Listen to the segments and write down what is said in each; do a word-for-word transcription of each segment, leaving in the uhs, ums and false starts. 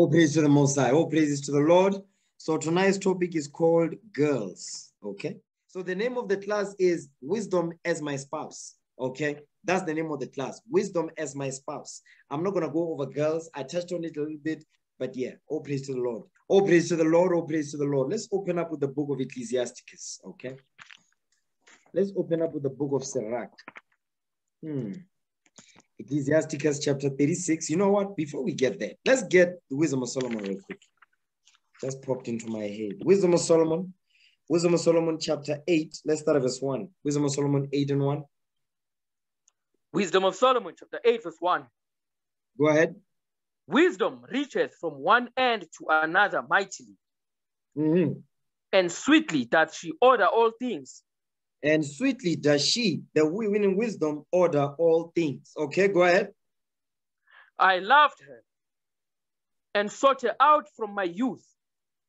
All praise to the Most High. All praises to the Lord. So tonight's topic is called girls. Okay. So the name of the class is Wisdom as My Spouse. Okay. That's the name of the class. Wisdom as My Spouse. I'm not going to go over girls. I touched on it a little bit, but yeah. All praise to the Lord. All praise to the Lord. All praise to the Lord. Let's open up with the book of Ecclesiastes. Okay. Let's open up with the book of Sirach. Hmm. Ecclesiastes chapter thirty-six. You know what? Before we get there, let's get the Wisdom of Solomon real quick. Just popped into my head. Wisdom of Solomon. Wisdom of Solomon chapter eight. Let's start at verse one. Wisdom of Solomon eight and one. Wisdom of Solomon chapter eight verse one. Go ahead. Wisdom reaches from one end to another mightily. Mm-hmm. And sweetly does she order all things. And sweetly does she, the winning wisdom, order all things. Okay, go ahead. I loved her and sought her out from my youth.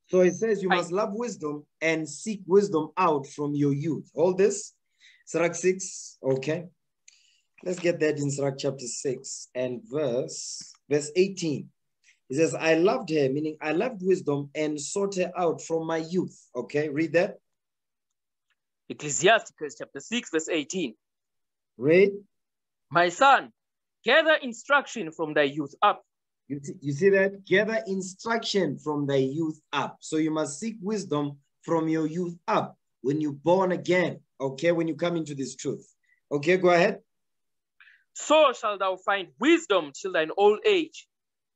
So it says you I... must love wisdom and seek wisdom out from your youth. All this, Sirach six, okay. Let's get that in Sirach chapter six and verse, verse eighteen. It says, I loved her, meaning I loved wisdom and sought her out from my youth. Okay, read that. Ecclesiastes chapter six, verse eighteen. Read. My son, gather instruction from thy youth up. You, you see that? Gather instruction from thy youth up. So you must seek wisdom from your youth up when you're born again. Okay, when you come into this truth. Okay, go ahead. So shall thou find wisdom till thine old age.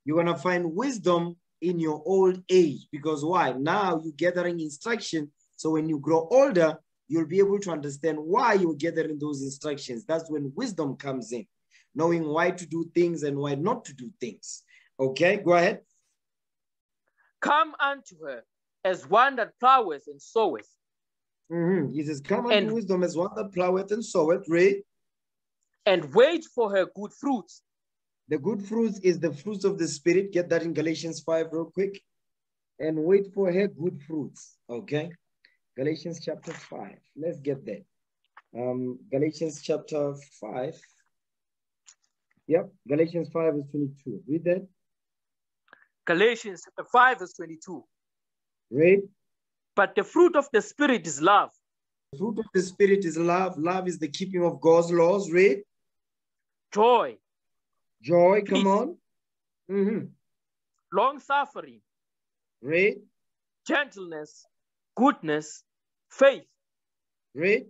You're going to find wisdom in your old age. Because why? Now you're gathering instruction. So when you grow older, you'll be able to understand why you're gathering those instructions. That's when wisdom comes in, knowing why to do things and why not to do things. Okay, go ahead. Come unto her as one that ploweth and soweth. Mm-hmm. He says, come unto and, wisdom as one that ploweth and soweth, read. And wait for her good fruits. The good fruits is the fruits of the Spirit. Get that in Galatians five real quick. And wait for her good fruits, okay? Galatians chapter five. Let's get there. Um, Galatians chapter five. Yep. Galatians five verse twenty-two. Read that. Galatians chapter five verse twenty-two. Read. But the fruit of the Spirit is love. The fruit of the Spirit is love. Love is the keeping of God's laws. Read. Joy. Joy. Peace. Come on. Mm-hmm. Long suffering. Read. Gentleness. Goodness, faith, read.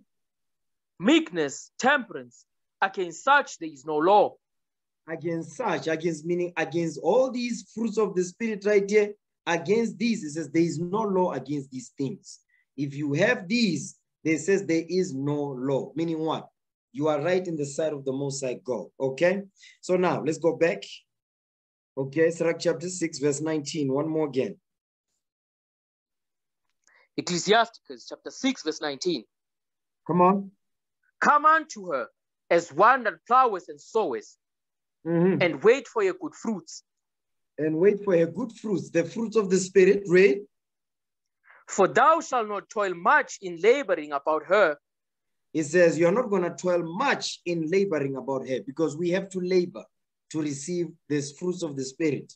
Meekness, temperance. Against such there is no law. Against such, against meaning against all these fruits of the Spirit right here, against these, it says there is no law against these things. If you have these, it says there is no law. Meaning what? You are right in the sight of the Most High God. Okay? So now, let's go back. Okay, Sirach chapter six, verse nineteen. One more again. Ecclesiastes chapter six, verse nineteen. Come on. Come unto her as one that ploweth and soweth, mm-hmm. and wait for her good fruits. And wait for her good fruits, the fruits of the Spirit, read. For thou shalt not toil much in laboring about her. It says you're not going to toil much in laboring about her, because we have to labor to receive these fruits of the Spirit.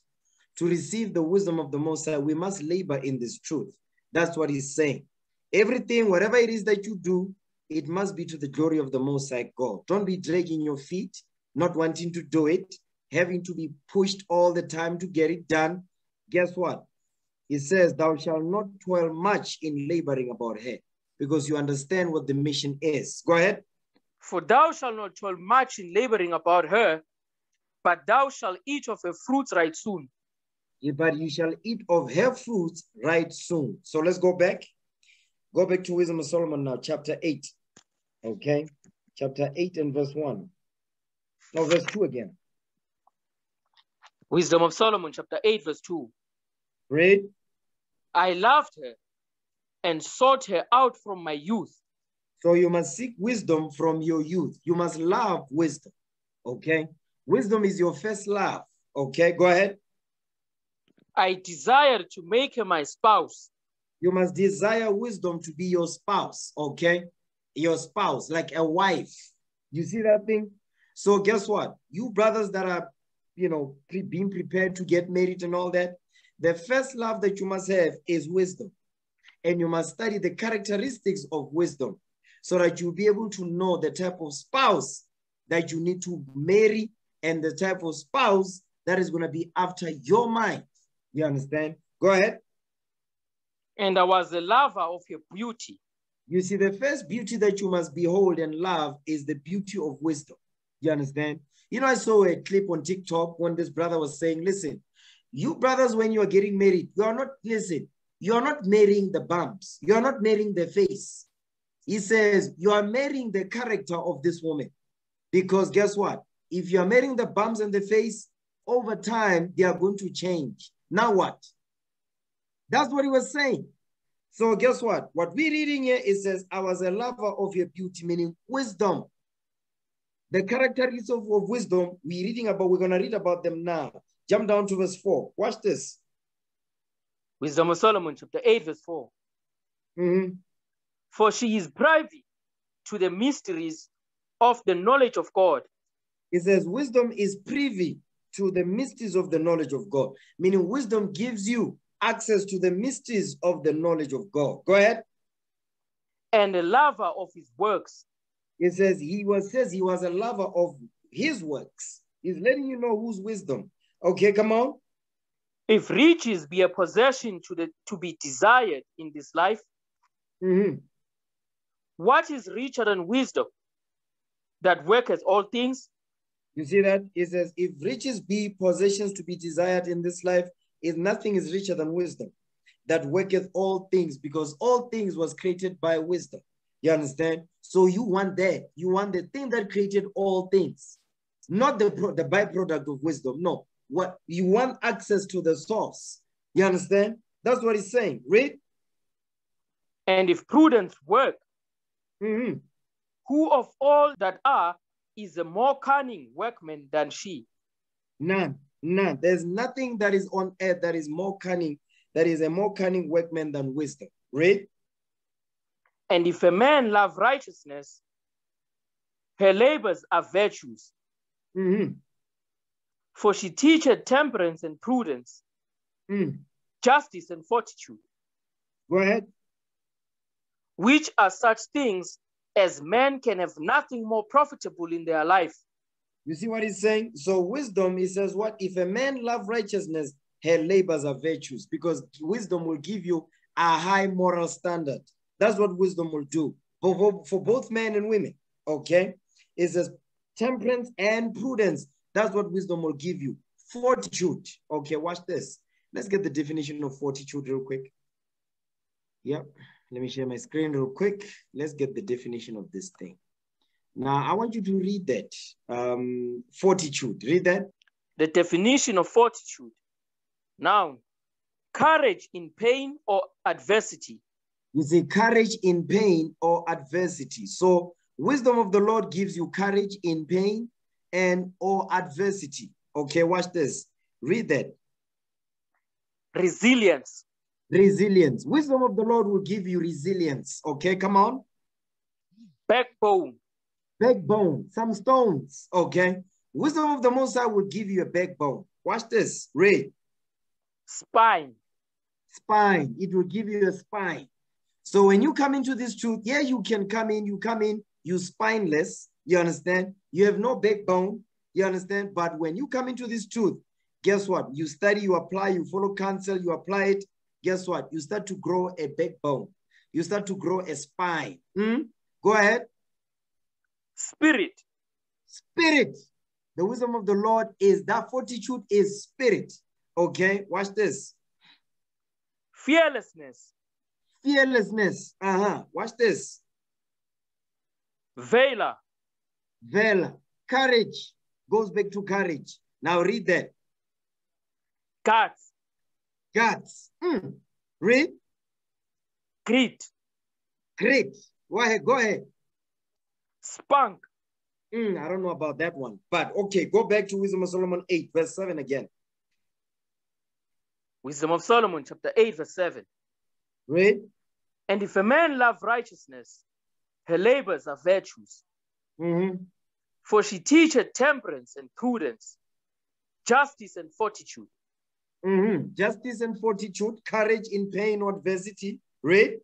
To receive the wisdom of the Most High, we must labor in this truth. That's what he's saying. Everything, whatever it is that you do, it must be to the glory of the Most High God. Don't be dragging your feet, not wanting to do it, having to be pushed all the time to get it done. Guess what? He says, thou shalt not toil much in laboring about her, because you understand what the mission is. Go ahead. For thou shalt not toil much in laboring about her, but thou shalt eat of her fruits right soon. But you shall eat of her fruits right soon. So let's go back. Go back to Wisdom of Solomon now, chapter eight. Okay. Chapter eight and verse one. No, verse two again. Wisdom of Solomon, chapter eight, verse two. Read. I loved her and sought her out from my youth. So you must seek wisdom from your youth. You must love wisdom. Okay. Wisdom is your first love. Okay. Go ahead. I desire to make her my spouse. You must desire wisdom to be your spouse, okay? Your spouse, like a wife. You see that thing? So guess what? You brothers that are, you know, pre being prepared to get married and all that, The first love that you must have is wisdom. And you must study the characteristics of wisdom so that you'll be able to know the type of spouse that you need to marry and the type of spouse that is going to be after your mind. You understand? Go ahead. And I was a lover of your beauty. You see, the first beauty that you must behold and love is the beauty of wisdom. You understand? You know, I saw a clip on TikTok when this brother was saying, listen, you brothers, when you are getting married, you are not, listen, you are not marrying the bumps. You are not marrying the face. He says, you are marrying the character of this woman. Because guess what? If you are marrying the bumps and the face, over time, they are going to change. Now what? That's what he was saying. So guess what? What we're reading here, it says, I was a lover of your beauty, meaning wisdom. The characteristics of, of wisdom, we're reading about, we're going to read about them now. Jump down to verse four. Watch this. Wisdom of Solomon, chapter eight, verse four. Mm-hmm. For she is privy to the mysteries of the knowledge of God. It says, wisdom is privy to the mysteries of the knowledge of God. Meaning wisdom gives you access to the mysteries of the knowledge of God. Go ahead. And a lover of his works. It says he was says he was a lover of his works. He's letting you know whose wisdom. Okay, come on. If riches be a possession to the to be desired in this life, mm-hmm. what is richer than wisdom that worketh all things? You see that? It says if riches be possessions to be desired in this life, if nothing is richer than wisdom that worketh all things, because all things was created by wisdom. You understand? So you want that. You want the thing that created all things, not the, the byproduct of wisdom. No. What you want access to the source. You understand? That's what he's saying. Read. And if prudence work, mm-hmm. who of all that are is a more cunning workman than she? None. None. There's nothing that is on earth that is more cunning, that is a more cunning workman than wisdom. Read. And if a man love righteousness, her labors are virtues. Mm-hmm. For she teacheth temperance and prudence, mm. justice and fortitude. Go ahead. Which are such things as men can have nothing more profitable in their life. You see what he's saying? So wisdom, he says what? If a man love righteousness, her labors are virtues, because wisdom will give you a high moral standard. That's what wisdom will do for, for both men and women, okay? It says temperance and prudence. That's what wisdom will give you. Fortitude. Okay, watch this. Let's get the definition of fortitude real quick. Yep. Let me share my screen real quick. Let's get the definition of this thing. Now, I want you to read that. Um, fortitude, read that. The definition of fortitude. Noun, courage in pain or adversity. You see, courage in pain or adversity. So, wisdom of the Lord gives you courage in pain and or adversity. Okay, watch this. Read that. Resilience. Resilience. Wisdom of the Lord will give you resilience. Okay, come on. Backbone. Backbone, some stones, okay? Wisdom of the Most High will give you a backbone. Watch this, read. Spine. Spine, it will give you a spine. So when you come into this truth, yeah, you can come in, you come in, you spineless, you understand? You have no backbone, you understand? But when you come into this truth, guess what? You study, you apply, you follow counsel, you apply it. Guess what? You start to grow a backbone. You start to grow a spine. Mm? Go ahead. Spirit. Spirit. The wisdom of the Lord is that fortitude is spirit. Okay, watch this. Fearlessness. Fearlessness. Uh-huh. Watch this. Valor. Valor. Courage. Goes back to courage. Now read that. Guts. Guts. Mm. Read. Grit. Grit. Go ahead. Go ahead. Spunk. Mm, I don't know about that one, but okay, go back to Wisdom of Solomon eight, verse seven again. Wisdom of Solomon, chapter eight, verse seven. Read. And if a man love righteousness, her labors are virtues. Mm-hmm. For she teacheth temperance and prudence, justice and fortitude. Mm-hmm. Justice and fortitude, courage in pain or adversity. Read.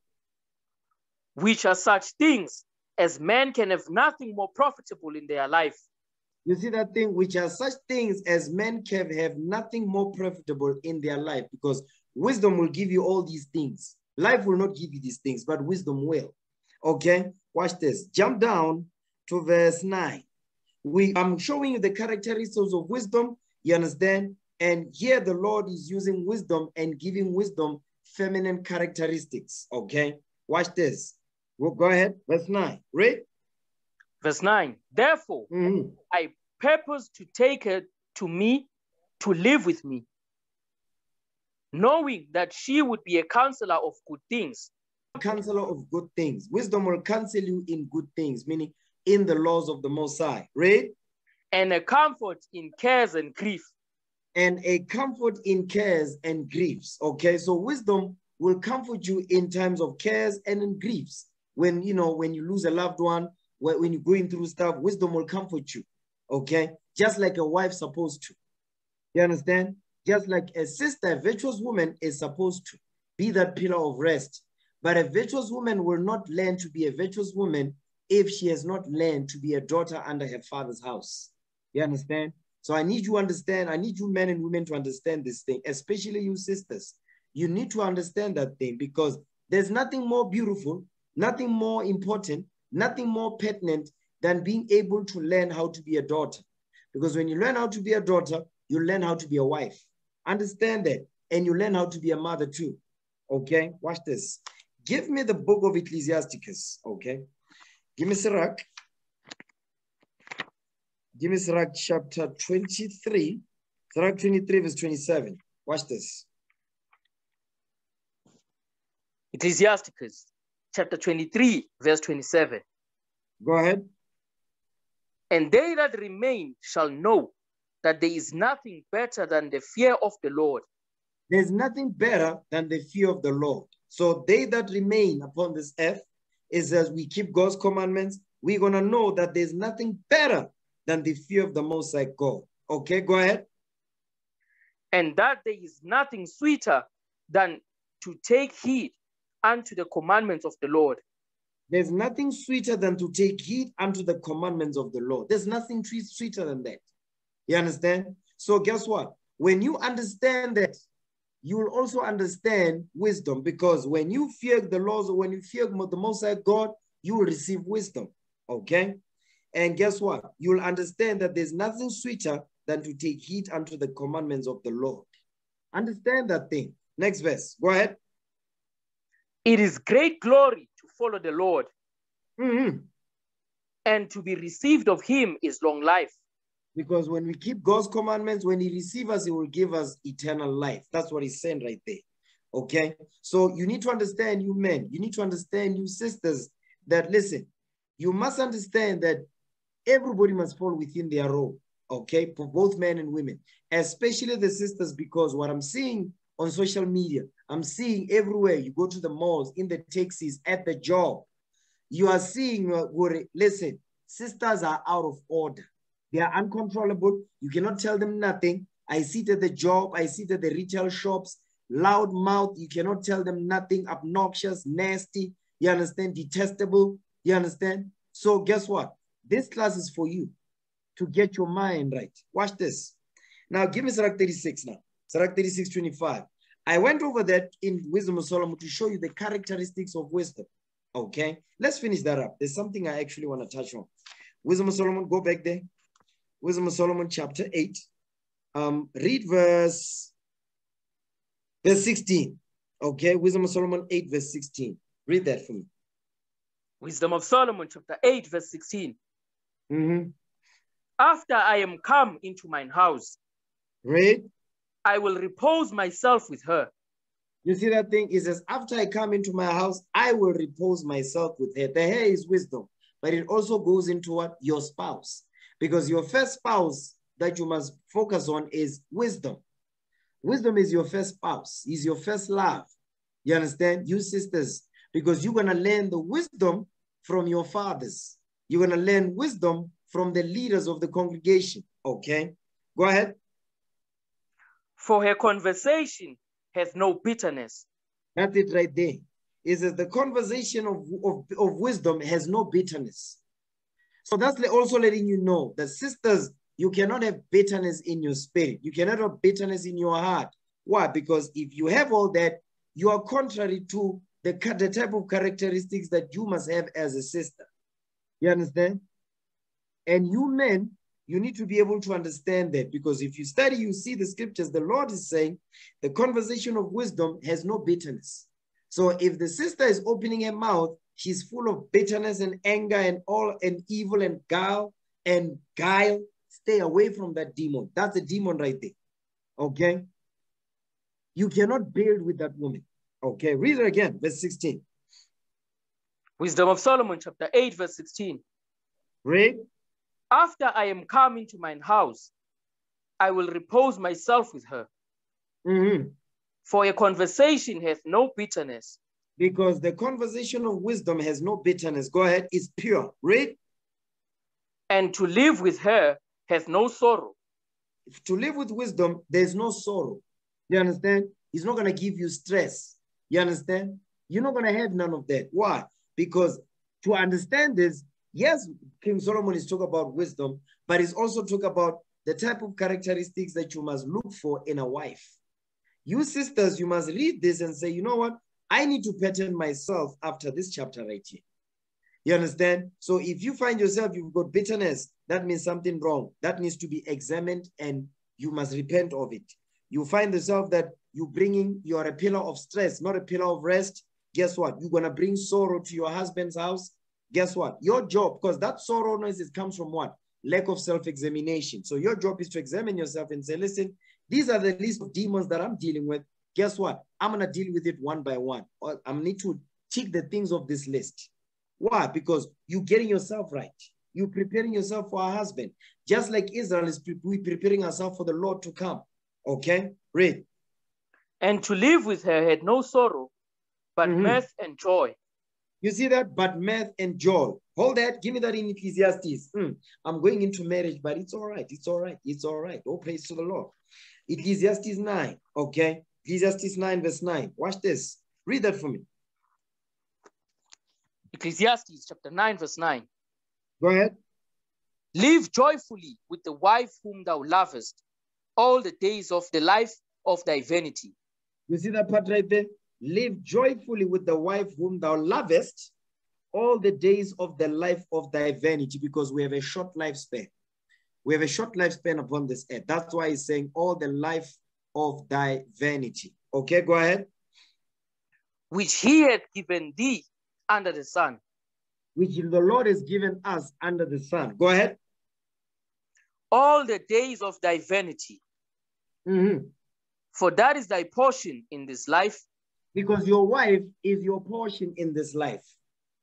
Which are such things as men can have nothing more profitable in their life. You see that thing, which are such things as men can have nothing more profitable in their life, because wisdom will give you all these things. Life will not give you these things, but wisdom will. Okay, watch this. Jump down to verse nine. We, I'm showing you the characteristics of wisdom, you understand? And here the Lord is using wisdom and giving wisdom feminine characteristics, okay? Watch this. We'll go ahead, verse nine, read. Verse nine, therefore, mm-hmm. I purpose to take her to me, to live with me, knowing that she would be a counselor of good things. Counselor of good things. Wisdom will counsel you in good things, meaning in the laws of the Most High. Read. And a comfort in cares and grief. And a comfort in cares and griefs. Okay, so wisdom will comfort you in times of cares and in griefs. When, you know, when you lose a loved one, when you're going through stuff, wisdom will comfort you. Okay, just like a wife supposed to. You understand? Just like a sister, a virtuous woman is supposed to be that pillar of rest. But a virtuous woman will not learn to be a virtuous woman if she has not learned to be a daughter under her father's house. You understand? So I need you to understand, I need you men and women to understand this thing, especially you sisters. You need to understand that thing, because there's nothing more beautiful, nothing more important, nothing more pertinent than being able to learn how to be a daughter. Because when you learn how to be a daughter, you learn how to be a wife. Understand that. And you learn how to be a mother too. Okay, watch this. Give me the book of Ecclesiastes, okay? Give me Sirach. Give me Sirach chapter twenty-three. Sirach twenty-three verse twenty-seven. Watch this. Ecclesiastes chapter twenty-three verse twenty-seven. Go ahead. And they that remain shall know that there is nothing better than the fear of the Lord. There's nothing better than the fear of the Lord. So they that remain upon this earth is, as we keep God's commandments, we're going to know that there's nothing better than the fear of the Most High God. Okay, go ahead. And that there is nothing sweeter than to take heed unto the commandments of the Lord. There's nothing sweeter than to take heed unto the commandments of the Lord. There's nothing sweeter than that. You understand? So guess what? When you understand that, you will also understand wisdom, because when you fear the laws, when you fear the Most High God, you will receive wisdom, okay? And guess what? You will understand that there's nothing sweeter than to take heed unto the commandments of the Lord. Understand that thing. Next verse. Go ahead. It is great glory to follow the Lord, mm-hmm. and to be received of him is long life. Because when we keep God's commandments, when he receives us, he will give us eternal life. That's what he's saying right there. Okay? So you need to understand, you men, you need to understand, you sisters, that listen, you must understand that everybody must fall within their role, okay? For both men and women, especially the sisters, because what I'm seeing on social media, I'm seeing everywhere. You go to the malls, in the taxis, at the job, you are seeing, uh, listen, sisters are out of order. They are uncontrollable. You cannot tell them nothing. I see it at the job. I see it at the retail shops. Loud mouth. You cannot tell them nothing. Obnoxious, nasty. You understand? Detestable. You understand? So guess what? This class is for you to get your mind right. Watch this. Now give me Sirach thirty-six now. Sirach thirty-six twenty-five. I went over that in Wisdom of Solomon to show you the characteristics of wisdom. Okay? Let's finish that up. There's something I actually want to touch on. Wisdom of Solomon, go back there. Wisdom of Solomon chapter eight, um, read verse, verse sixteen, okay? Wisdom of Solomon eight verse sixteen, read that for me. Wisdom of Solomon chapter eight verse sixteen. Mm-hmm. After I am come into mine house, read. I will repose myself with her. You see that thing? It says, after I come into my house, I will repose myself with her. The her is wisdom, but it also goes into what? Your spouse. Because your first spouse that you must focus on is wisdom. Wisdom is your first spouse, is your first love. You understand? You sisters, because you're going to learn the wisdom from your fathers. You're going to learn wisdom from the leaders of the congregation. Okay? Go ahead. for her conversation has no bitterness. That's it right there. Is that the conversation of, of, of wisdom has no bitterness. So that's also letting you know that, sisters, you cannot have bitterness in your spirit. You cannot have bitterness in your heart. Why? Because if you have all that, you are contrary to the, the type of characteristics that you must have as a sister. You understand? And you men, you need to be able to understand that, because if you study, you see the scriptures, the Lord is saying the conversation of wisdom has no bitterness. So if the sister is opening her mouth, she's full of bitterness and anger and all and evil and guile and guile. Stay away from that demon. That's a demon right there. Okay? You cannot build with that woman. Okay, read it again, verse sixteen. Wisdom of Solomon, chapter eight, verse sixteen. Read. After I am come into mine house, I will repose myself with her. Mm-hmm. For a conversation has no bitterness. Because the conversation of wisdom has no bitterness. Go ahead, it's pure. Read. And to live with her has no sorrow. If to live with wisdom, there's no sorrow. You understand? He's not going to give you stress. You understand? You're not going to have none of that. Why? Because to understand this, yes, King Solomon is talking about wisdom, but he's also talking about the type of characteristics that you must look for in a wife. You sisters, you must read this and say, you know what? I need to pattern myself after this chapter right here. You understand? So if you find yourself, you've got bitterness, that means something wrong. That needs to be examined and you must repent of it. You find yourself that you bringing, you are a pillar of stress, not a pillar of rest. Guess what? You're going to bring sorrow to your husband's house. Guess what? Your job, because that sorrow noise comes from what? Lack of self-examination. So your job is to examine yourself and say, listen, these are the list of demons that I'm dealing with. Guess what? I'm going to deal with it one by one. Or I need to tick the things of this list. Why? Because you're getting yourself right. You're preparing yourself for a husband. Just like Israel is pre we preparing ourselves for the Lord to come. Okay? Read. And to live with her had no sorrow, but mm-hmm. mirth and joy. You see that? But mirth and joy. Hold that. Give me that in Ecclesiastes. Mm, I'm going into marriage, but it's all right. It's all right. It's all right. Oh, praise to the Lord. Ecclesiastes nine. Okay. Ecclesiastes nine verse nine. Watch this. Read that for me. Ecclesiastes chapter nine verse nine. Go ahead. Live joyfully with the wife whom thou lovest all the days of the life of thy vanity. You see that part right there? Live joyfully with the wife whom thou lovest all the days of the life of thy vanity, because we have a short lifespan. We have a short lifespan upon this earth. That's why he's saying all the life of thy vanity. Okay, go ahead. Which he hath given thee under the sun. Which the Lord has given us under the sun. Go ahead. All the days of thy vanity. Mm-hmm. For that is thy portion in this life. Because your wife is your portion in this life.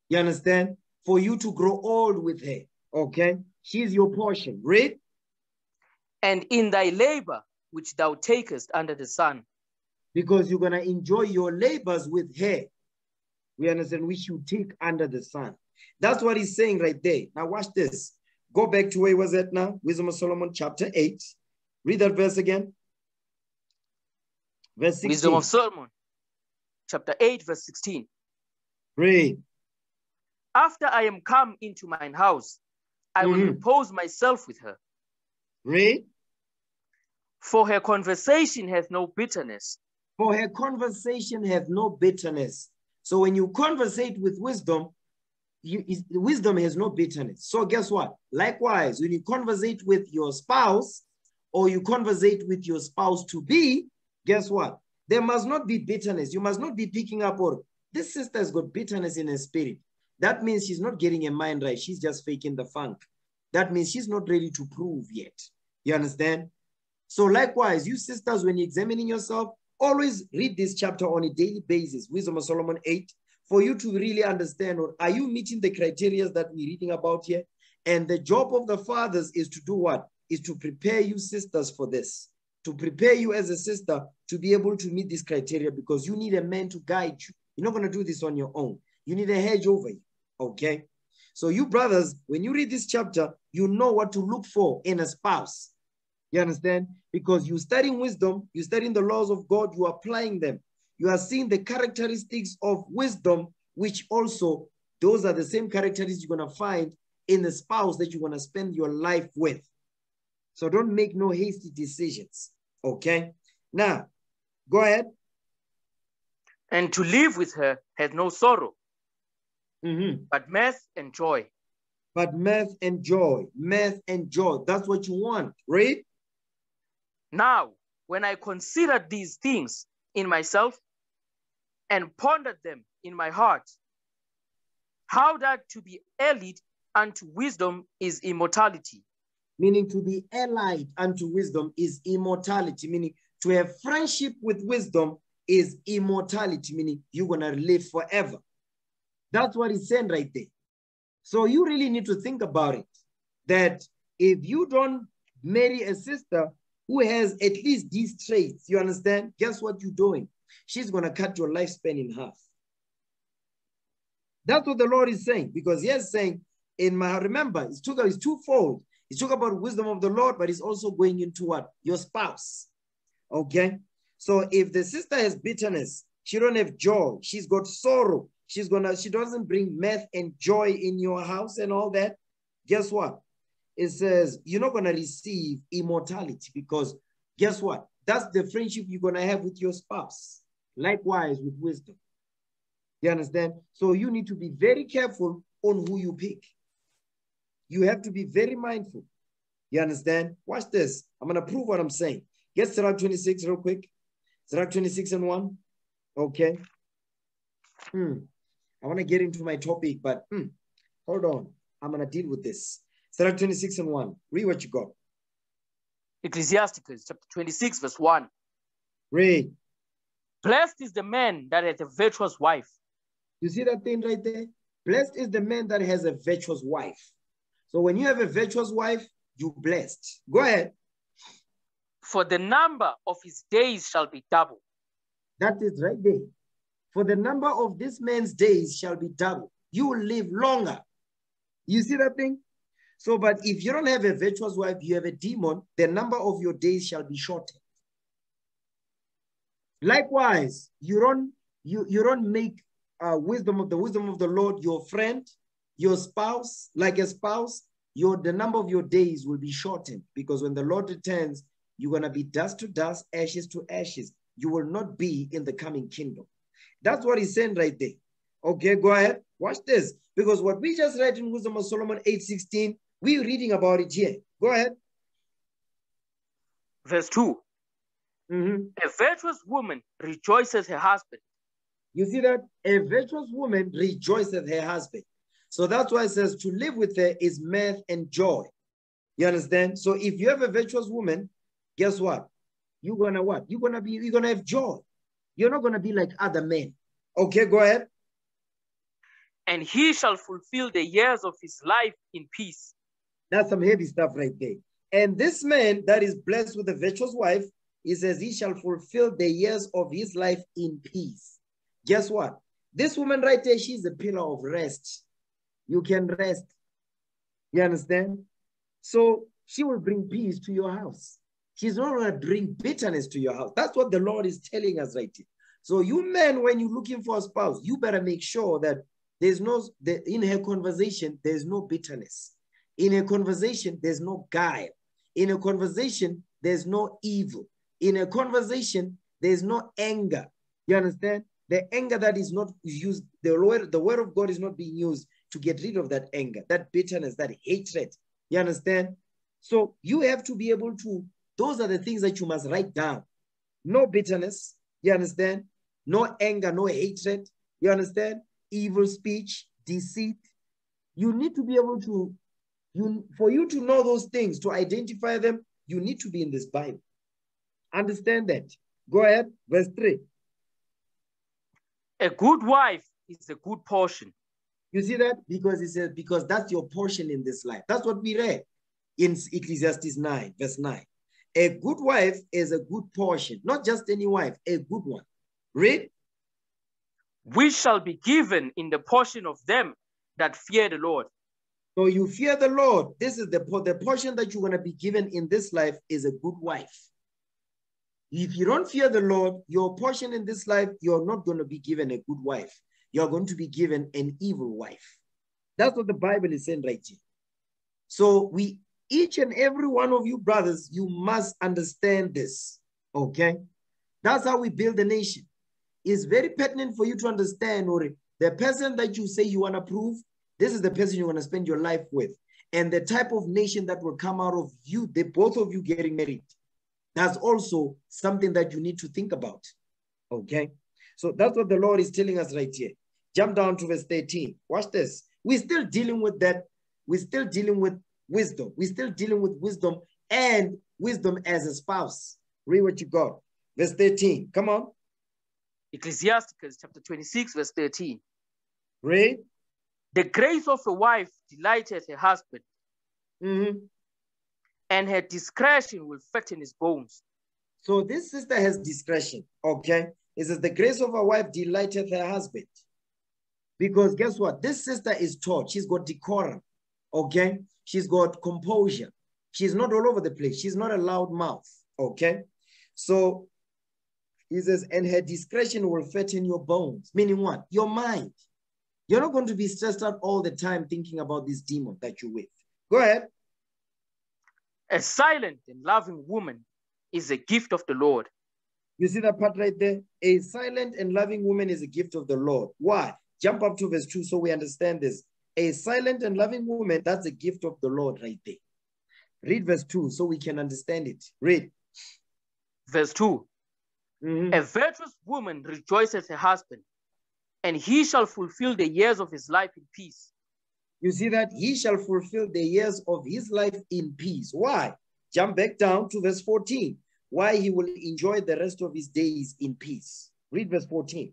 You understand? For you to grow old with her. Okay? She's your portion. Read. And in thy labor, which thou takest under the sun. Because you're going to enjoy your labors with her. We understand, which you take under the sun. That's what he's saying right there. Now watch this. Go back to where he was at now. Wisdom of Solomon chapter eight. Read that verse again. Verse sixteen. Wisdom of Solomon. Chapter eight, verse sixteen. Read. After I am come into mine house, I will mm-hmm. repose myself with her. Read. For her conversation hath no bitterness. For her conversation hath no bitterness. So when you conversate with wisdom, you, is, wisdom has no bitterness. So guess what? Likewise, when you conversate with your spouse, or you conversate with your spouse to be, guess what? There must not be bitterness. You must not be picking up, or this sister has got bitterness in her spirit. That means she's not getting her mind right. She's just faking the funk. That means she's not ready to prove yet. You understand? So likewise, you sisters, when you're examining yourself, always read this chapter on a daily basis, Wisdom of Solomon eight, for you to really understand, or are you meeting the criteria that we're reading about here? And the job of the fathers is to do what? Is to prepare you sisters for this. To prepare you as a sister to be able to meet these criteria, because you need a man to guide you. You're not going to do this on your own. You need a hedge over you, okay? So you brothers, when you read this chapter, you know what to look for in a spouse. You understand? Because you're studying wisdom, you're studying the laws of God, you're applying them. You are seeing the characteristics of wisdom, which also, those are the same characteristics you're going to find in the spouse that you're going to spend your life with. So don't make no hasty decisions, okay? Now, go ahead. And to live with her has no sorrow, mm-hmm. but mirth and joy. But mirth and joy, mirth and joy. That's what you want, right? Now, when I considered these things in myself and pondered them in my heart, how that to be allied unto wisdom is immortality. Meaning to be allied unto wisdom is immortality. Meaning to have friendship with wisdom is immortality. Meaning you're going to live forever. That's what he's saying right there. So you really need to think about it. That if you don't marry a sister who has at least these traits, you understand? Guess what you're doing? She's going to cut your lifespan in half. That's what the Lord is saying. Because he is saying, in my, remember, it's, two, it's twofold. He talk about wisdom of the Lord, but he's also going into what? Your spouse. Okay? So if the sister has bitterness, she don't have joy, she's got sorrow, she's gonna, she doesn't bring mirth and joy in your house and all that, guess what? It says you're not gonna receive immortality, because guess what? That's the friendship you're gonna have with your spouse. Likewise with wisdom. You understand? So you need to be very careful on who you pick. You have to be very mindful. You understand? Watch this. I'm going to prove what I'm saying. Get Sirach twenty-six real quick. Sirach twenty-six and one. Okay. Hmm. I want to get into my topic, but hmm. Hold on. I'm going to deal with this. Sirach twenty-six and one. Read what you got. Ecclesiastes chapter twenty-six verse one. Read. Blessed is the man that has a virtuous wife. You see that thing right there? Blessed is the man that has a virtuous wife. So when you have a virtuous wife, you're blessed. Go ahead. For the number of his days shall be double. That is right there. For the number of this man's days shall be double. You will live longer. You see that thing? So, but if you don't have a virtuous wife, you have a demon, the number of your days shall be shortened. Likewise, you don't, you, you don't make uh, wisdom of the wisdom of the Lord your friend, your spouse, like a spouse, your the number of your days will be shortened, because when the Lord returns, you're going to be dust to dust, ashes to ashes. You will not be in the coming kingdom. That's what he's saying right there. Okay, go ahead. Watch this. Because what we just read in Wisdom of Solomon eight sixteen, we're reading about it here. Go ahead. Verse two. Mm-hmm. A virtuous woman rejoices her husband. You see that? A virtuous woman rejoices her husband. So that's why it says to live with her is mirth and joy. You understand? So if you have a virtuous woman, guess what? You're gonna what? You're gonna be, you're gonna have joy. You're not gonna be like other men. Okay, go ahead. And he shall fulfill the years of his life in peace. That's some heavy stuff right there. And this man that is blessed with a virtuous wife, he says he shall fulfill the years of his life in peace. Guess what? This woman right there, she's a pillar of rest. You can rest. You understand? So she will bring peace to your house. She's not going to bring bitterness to your house. That's what the Lord is telling us right here. So you men, when you're looking for a spouse, you better make sure that there's no, that in her conversation, there's no bitterness. In her conversation, there's no guile. In her conversation, there's no evil. In her conversation, there's no anger. You understand? The anger that is not used, the word, the word of God is not being used to get rid of that anger, that bitterness, that hatred. You understand? So you have to be able to, those are the things that you must write down. No bitterness, you understand? No anger, no hatred, you understand? Evil speech, deceit. You need to be able to, you for you to know those things, to identify them, you need to be in this Bible. Understand that. Go ahead, verse three. A good wife is a good portion. You see that? Because it says, because that's your portion in this life. That's what we read in Ecclesiastes nine, verse nine. A good wife is a good portion. Not just any wife, a good one. Read. We shall be given in the portion of them that fear the Lord. So you fear the Lord. This is the, the portion that you're going to be given in this life is a good wife. If you don't fear the Lord, your portion in this life, you're not going to be given a good wife. You're going to be given an evil wife. That's what the Bible is saying right here. So we, each and every one of you brothers, you must understand this, okay? That's how we build a nation. It's very pertinent for you to understand, or the person that you say you want to prove, this is the person you want to spend your life with. And the type of nation that will come out of you, the both of you getting married. That's also something that you need to think about, okay? So that's what the Lord is telling us right here. Jump down to verse thirteen. Watch this. We're still dealing with that. We're still dealing with wisdom. We're still dealing with wisdom and wisdom as a spouse. Read what you got. Verse thirteen. Come on. Ecclesiastes chapter twenty-six, verse thirteen. Read. The grace of a wife delighteth her husband, mm-hmm. and her discretion will fatten his bones. So this sister has discretion, okay? It says the grace of a wife delighteth her husband. Because guess what? This sister is taught. She's got decorum, okay? She's got composure. She's not all over the place. She's not a loud mouth, okay? So he says, and her discretion will fatten your bones. Meaning what? Your mind. You're not going to be stressed out all the time thinking about this demon that you're with. Go ahead. A silent and loving woman is a gift of the Lord. You see that part right there? A silent and loving woman is a gift of the Lord. Why? Jump up to verse two so we understand this. A silent and loving woman, that's a gift of the Lord right there. Read verse two so we can understand it. Read. Verse two. Mm-hmm. A virtuous woman rejoiceth her husband, and he shall fulfill the years of his life in peace. You see that? He shall fulfill the years of his life in peace. Why? Jump back down to verse fourteen. Why he will enjoy the rest of his days in peace. Read verse fourteen.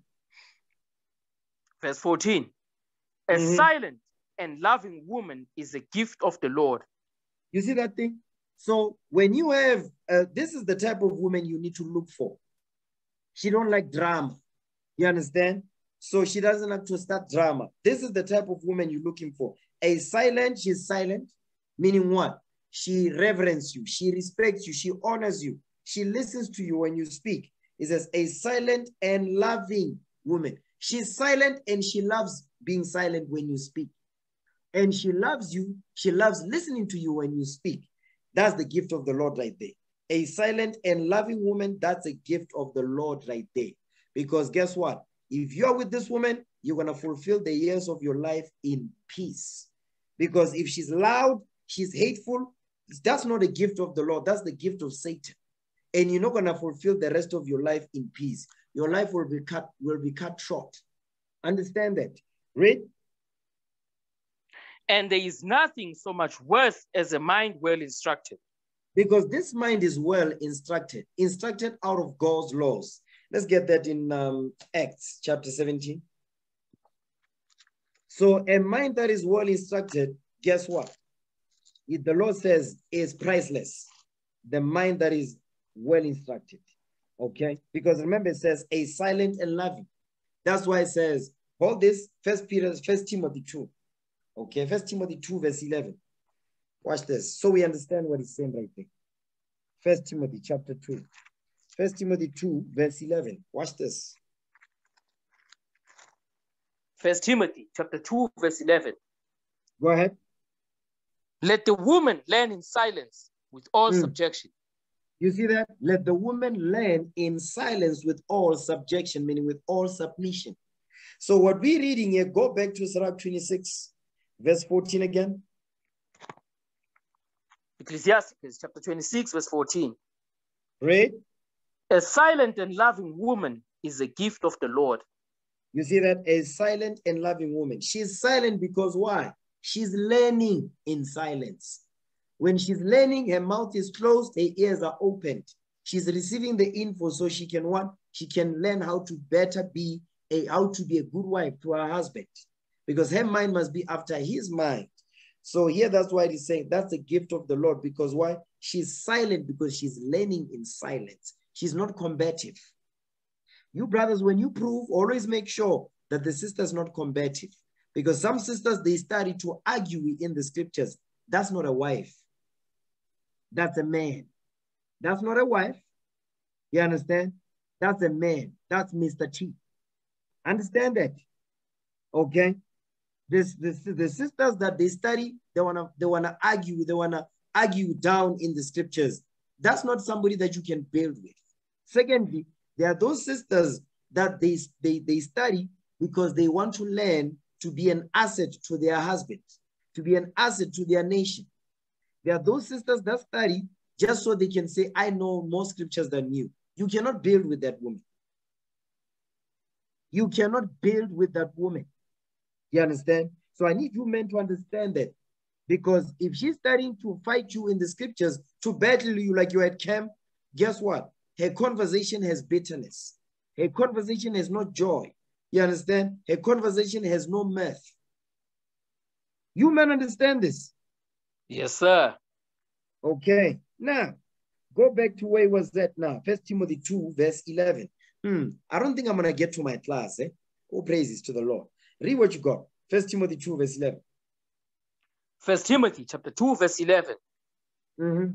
Verse fourteen. A mm-hmm. silent and loving woman is a gift of the Lord. You see that thing? So when you have, uh, this is the type of woman you need to look for. She don't like drama. You understand? So she doesn't like to start drama. This is the type of woman you're looking for. A silent, she's silent, meaning what? She reverence you. She respects you. She honors you. She listens to you when you speak. It says a silent and loving woman. She's silent and she loves being silent when you speak. And she loves you. She loves listening to you when you speak. That's the gift of the Lord right there. A silent and loving woman, that's a gift of the Lord right there. Because guess what? If you're with this woman, you're going to fulfill the years of your life in peace. Because if she's loud, she's hateful, that's not a gift of the Lord. That's the gift of Satan. And you're not going to fulfill the rest of your life in peace. Your life will be cut, will be cut short. Understand that. Read. And there is nothing so much worse as a mind well instructed. Because this mind is well instructed, instructed out of God's laws. Let's get that in um, Acts chapter seventeen. So a mind that is well instructed, guess what? If the Lord says is priceless, the mind that is well instructed, okay? Because remember it says a silent and loving. That's why it says, hold this, First Peter, First Timothy two. Okay, First Timothy two verse eleven. Watch this, so we understand what he's saying right there. First Timothy chapter two. First Timothy two verse eleven. Watch this. First Timothy chapter two verse eleven. Go ahead. Let the woman learn in silence with all mm. subjection. You see that? Let the woman learn in silence with all subjection, meaning with all submission. So what we're reading here, go back to Sirach twenty-six, verse fourteen again. Ecclesiastes chapter twenty-six, verse fourteen. Read. A silent and loving woman is a gift of the Lord. You see that? A silent and loving woman. She's silent because why? She's learning in silence. When she's learning, her mouth is closed, her ears are opened. She's receiving the info so she can what? She can learn how to better be a, how to be a good wife to her husband. Because her mind must be after his mind. So here, that's why he's saying that's the gift of the Lord. Because why? She's silent because she's learning in silence. She's not combative. You brothers, when you prove, always make sure that the sister's not combative. Because some sisters, they study to argue in the scriptures. That's not a wife. That's a man. That's not a wife. You understand? That's a man. That's Mister T. Understand that? Okay? This, this, the sisters that they study, they wanna, they wanna argue, they wanna argue down in the scriptures. That's not somebody that you can build with. Secondly, there are those sisters that they, they, they study because they want to learn to be an asset to their husband, to be an asset to their nation. There are those sisters that study just so they can say, I know more scriptures than you. You cannot build with that woman. You cannot build with that woman. You understand? So I need you men to understand that, because if she's starting to fight you in the scriptures, to battle you like you at camp, guess what? Her conversation has bitterness. Her conversation has no joy. You understand? Her conversation has no mirth. You men understand this? Yes, sir. Okay. Now, go back to where it was that now. First Timothy two, verse eleven. Hmm. I don't think I'm going to get to my class. Eh? Oh, praises to the Lord. Read what you got. First Timothy two, verse eleven. First Timothy chapter two, verse eleven. Mm-hmm.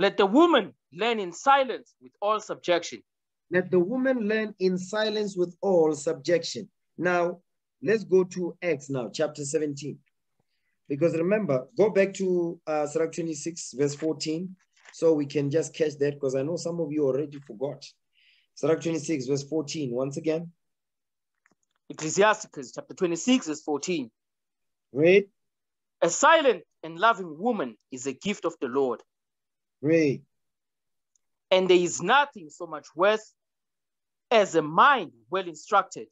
Let the woman learn in silence with all subjection. Let the woman learn in silence with all subjection. Now, let's go to Acts now, chapter seventeen. Because remember, go back to uh, Sirach twenty-six, verse fourteen, so we can just catch that, because I know some of you already forgot. Sirach twenty-six, verse fourteen, once again. Ecclesiastes chapter twenty-six, verse fourteen. Read. A silent and loving woman is a gift of the Lord. Read. And there is nothing so much worth as a mind well instructed.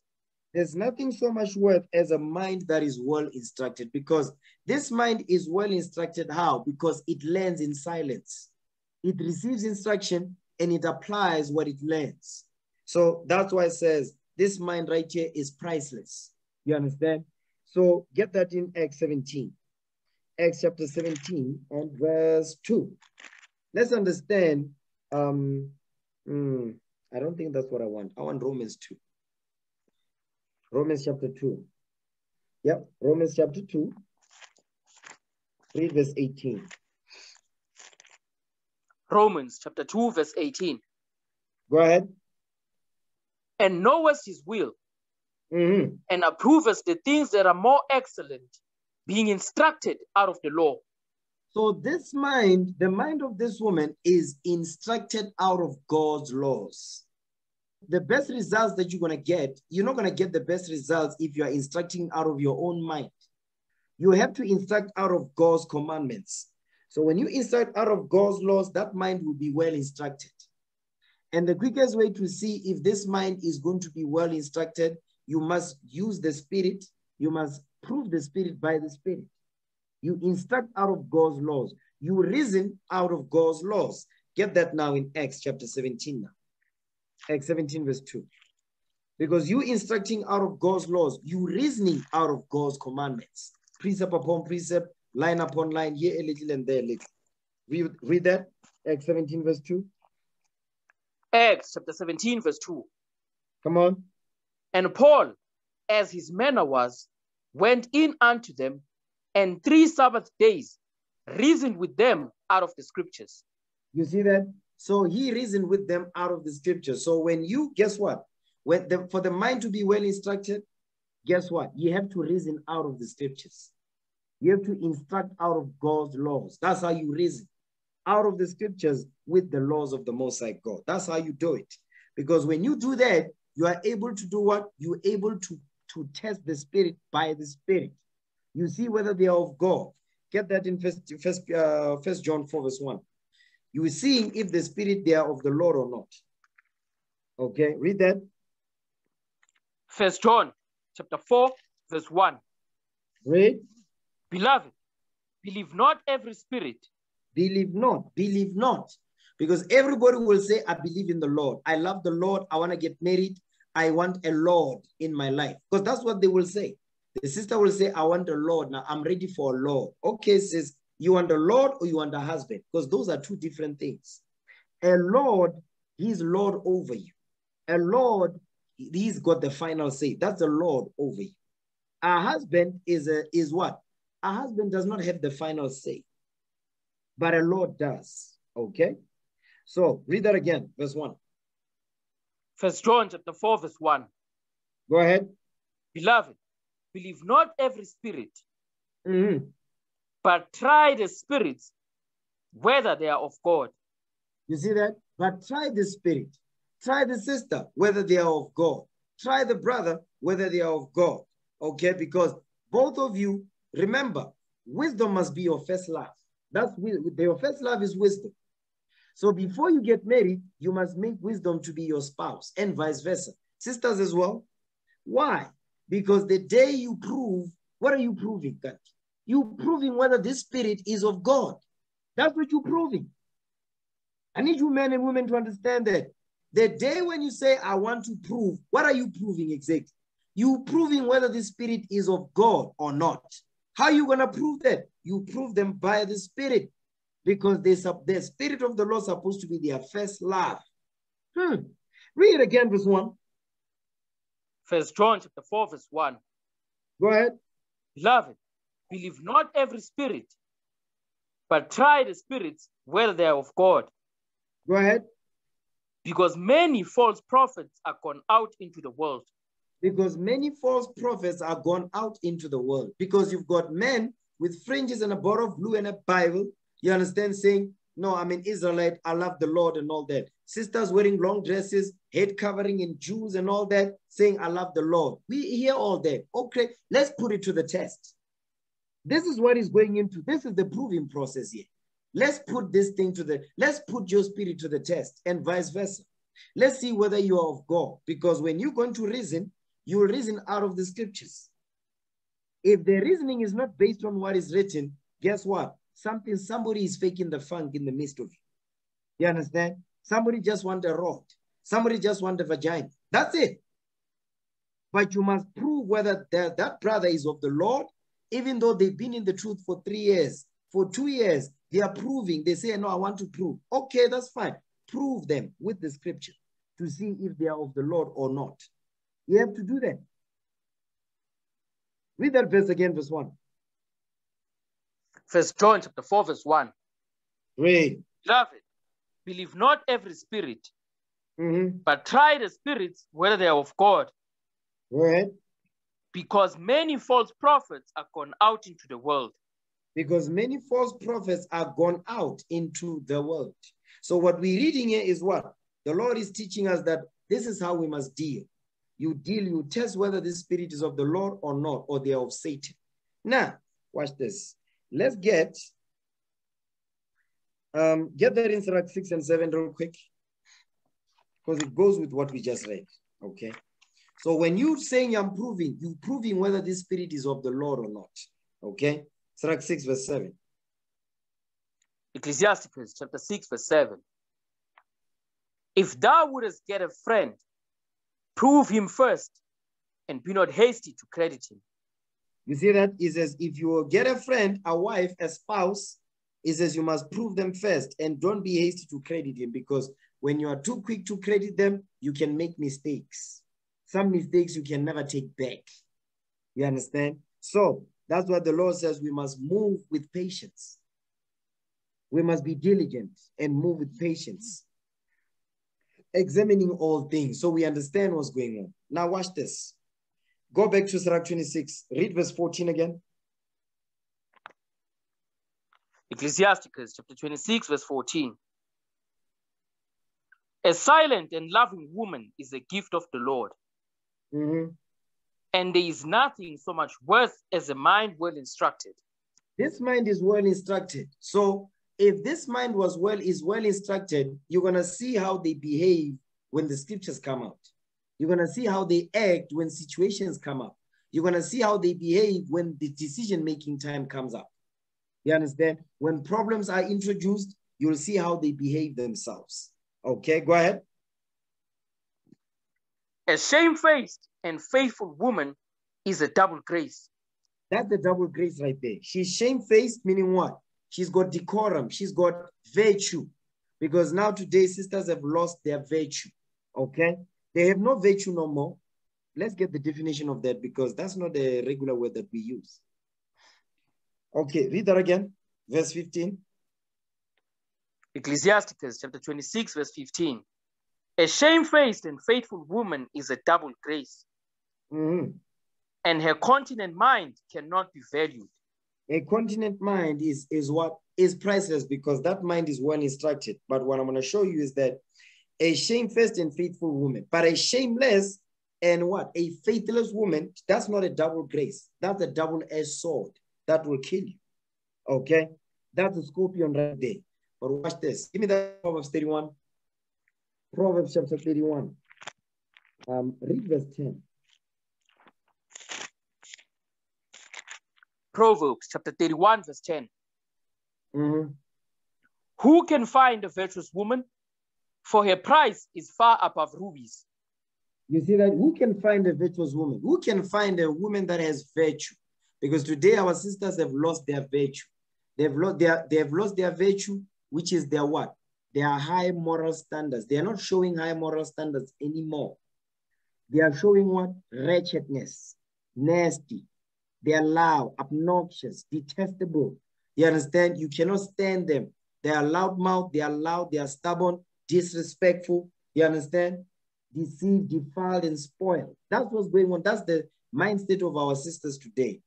There's nothing so much worth as a mind that is well instructed, because this mind is well instructed. How? Because it learns in silence. It receives instruction and it applies what it learns. So that's why it says this mind right here is priceless. You understand? So get that in Acts seventeen. Acts chapter seventeen and verse two. Let's understand. Um, mm, I don't think that's what I want. I want Romans two. Romans chapter two. Yep, Romans chapter two. Read verse eighteen. Romans chapter two, verse eighteen. Go ahead. And knowest his will, mm-hmm. and approvest the things that are more excellent, being instructed out of the law. So this mind, the mind of this woman, is instructed out of God's laws. The best results that you're going to get, you're not going to get the best results if you are instructing out of your own mind. You have to instruct out of God's commandments. So when you instruct out of God's laws, that mind will be well instructed. And the quickest way to see if this mind is going to be well instructed, you must use the Spirit. You must prove the Spirit by the Spirit. You instruct out of God's laws. You reason out of God's laws. Get that now in Acts chapter seventeen now. Acts seventeen verse two. Because you instructing out of God's laws, you reasoning out of God's commandments. Precept upon precept, line upon line, here a little and there a little. Read, read that, Acts seventeen verse two. Acts chapter seventeen verse two. Come on. And Paul, as his manner was, went in unto them, and three Sabbath days reasoned with them out of the scriptures. You see that? So he reasoned with them out of the scriptures. So when you, guess what? When the, for the mind to be well instructed, guess what? You have to reason out of the scriptures. You have to instruct out of God's laws. That's how you reason. Out of the scriptures with the laws of the Most High God. That's how you do it. Because when you do that, you are able to do what? You're able to, to test the Spirit by the Spirit. You see whether they are of God. Get that in first, first, uh, first John four verse one. You are seeing if the Spirit they are of the Lord or not. Okay, read that. First John chapter four, verse one. Read. Beloved, believe not every spirit. Believe not, believe not. Because everybody will say, I believe in the Lord. I love the Lord. I want to get married. I want a Lord in my life. Because that's what they will say. The sister will say, I want a Lord. Now I'm ready for a Lord. Okay, sis. You want the Lord or you want the husband? Because those are two different things. A Lord, he's Lord over you. A Lord, he's got the final say. That's the Lord over you. Our husband is, a, is what? Our husband does not have the final say, but a Lord does, okay? So read that again, verse one. First John chapter four, verse one. Go ahead. Beloved, believe not every spirit, mm-hmm. but try the spirits, whether they are of God. You see that? But try the spirit. Try the sister, whether they are of God. Try the brother, whether they are of God. Okay, because both of you, remember, wisdom must be your first love. That's your first love is wisdom. So before you get married, you must make wisdom to be your spouse and vice versa. Sisters as well. Why? Because the day you prove, what are you proving, God? You're proving whether this spirit is of God. That's what you're proving. I need you men and women to understand that. The day when you say, I want to prove, what are you proving exactly? You're proving whether the spirit is of God or not. How are you going to prove that? You prove them by the spirit, because they, the spirit of the Lord is supposed to be their first love. Hmm. Read it again, verse one. First John chapter four, verse one. Go ahead. Beloved, believe not every spirit, but try the spirits whether they are of God. Go ahead. Because many false prophets are gone out into the world. Because many false prophets are gone out into the world. Because you've got men with fringes and a bottle of blue and a Bible, you understand, saying, no, I'm an Israelite, I love the Lord and all that. Sisters wearing long dresses, head covering in jewels and all that, saying, I love the Lord. We hear all that. Okay, let's put it to the test. This is what is going into, this is the proving process here. Let's put this thing to the, let's put your spirit to the test and vice versa. Let's see whether you are of God. Because when you're going to reason, you reason out of the scriptures. If the reasoning is not based on what is written, guess what? Something, somebody is faking the funk in the midst of you. You understand? Somebody just want a rod. Somebody just want a vagina. That's it. But you must prove whether that, that brother is of the Lord, even though they've been in the truth for three years, for two years, they are proving. They say, no, I want to prove. Okay, that's fine. Prove them with the scripture to see if they are of the Lord or not. You have to do that. Read that verse again, verse one. First John chapter four, verse one. Read. Beloved, believe not every spirit, mm-hmm. but try the spirits whether they are of God. Read. Because many false prophets are gone out into the world. Because many false prophets are gone out into the world. So what we're reading here is what? The Lord is teaching us that this is how we must deal. You deal, you test whether this spirit is of the Lord or not, or they are of Satan. Now, watch this. Let's get, um, get that in Sirach six and seven real quick, because it goes with what we just read, okay? So when you're saying I'm proving, you're proving whether this spirit is of the Lord or not, okay? Sirach six, verse seven. Ecclesiastes chapter six, verse seven. If thou wouldest get a friend, prove him first, and be not hasty to credit him. You see that? It says, if you get a friend, a wife, a spouse, it says you must prove them first, and don't be hasty to credit him, because when you are too quick to credit them, you can make mistakes. Some mistakes you can never take back. You understand? So that's what the Lord says. We must move with patience. We must be diligent and move with patience, examining all things, so we understand what's going on. Now watch this. Go back to Sirach twenty-six. Read verse fourteen again. Ecclesiastes chapter twenty-six, verse fourteen. A silent and loving woman is a gift of the Lord. Mm-hmm. And there is nothing so much worth as a mind well instructed. This mind is well instructed. So if this mind was well, is well instructed, you're going to see how they behave when the scriptures come out. You're going to see how they act when situations come up. You're going to see how they behave when the decision-making time comes up. You understand? When problems are introduced, you'll see how they behave themselves. Okay, go ahead. A shamefaced and faithful woman is a double grace. That's the double grace right there. She's shamefaced, meaning what? She's got decorum. She's got virtue. Because now today, sisters have lost their virtue. Okay? They have no virtue no more. let's get the definition of that, because that's not a regular word that we use. Okay, read that again, verse fifteen. Ecclesiastes chapter twenty-six, verse fifteen. A shamefaced and faithful woman is a double grace, mm-hmm. and her continent mind cannot be valued. A continent mind is, is what is priceless, because that mind is well instructed. But what I'm going to show you is that a shamefaced and faithful woman, but a shameless and what? A faithless woman, that's not a double grace. That's a double-edged sword that will kill you. Okay? That's a scorpion right there. But watch this. Give me that Proverbs thirty-one. Proverbs chapter thirty-one. Um, read verse ten. Proverbs chapter thirty-one, verse ten. Mm-hmm. Who can find a virtuous woman? For her price is far above rubies. You see that? Who can find a virtuous woman? Who can find a woman that has virtue? Because today our sisters have lost their virtue. They've lost their, they've lost their virtue, which is their what? Their high moral standards. They are not showing high moral standards anymore. They are showing what? Wretchedness, nasty. They are loud, obnoxious, detestable. You understand? You cannot stand them. They are loudmouth, they are loud, they are stubborn, disrespectful. You understand? Deceived, defiled, and spoiled. That's what's going on. That's the mindset of our sisters today.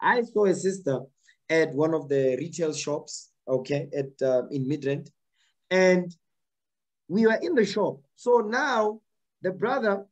I saw a sister at one of the retail shops, okay, at uh, in Midrand, and we were in the shop. So now the brother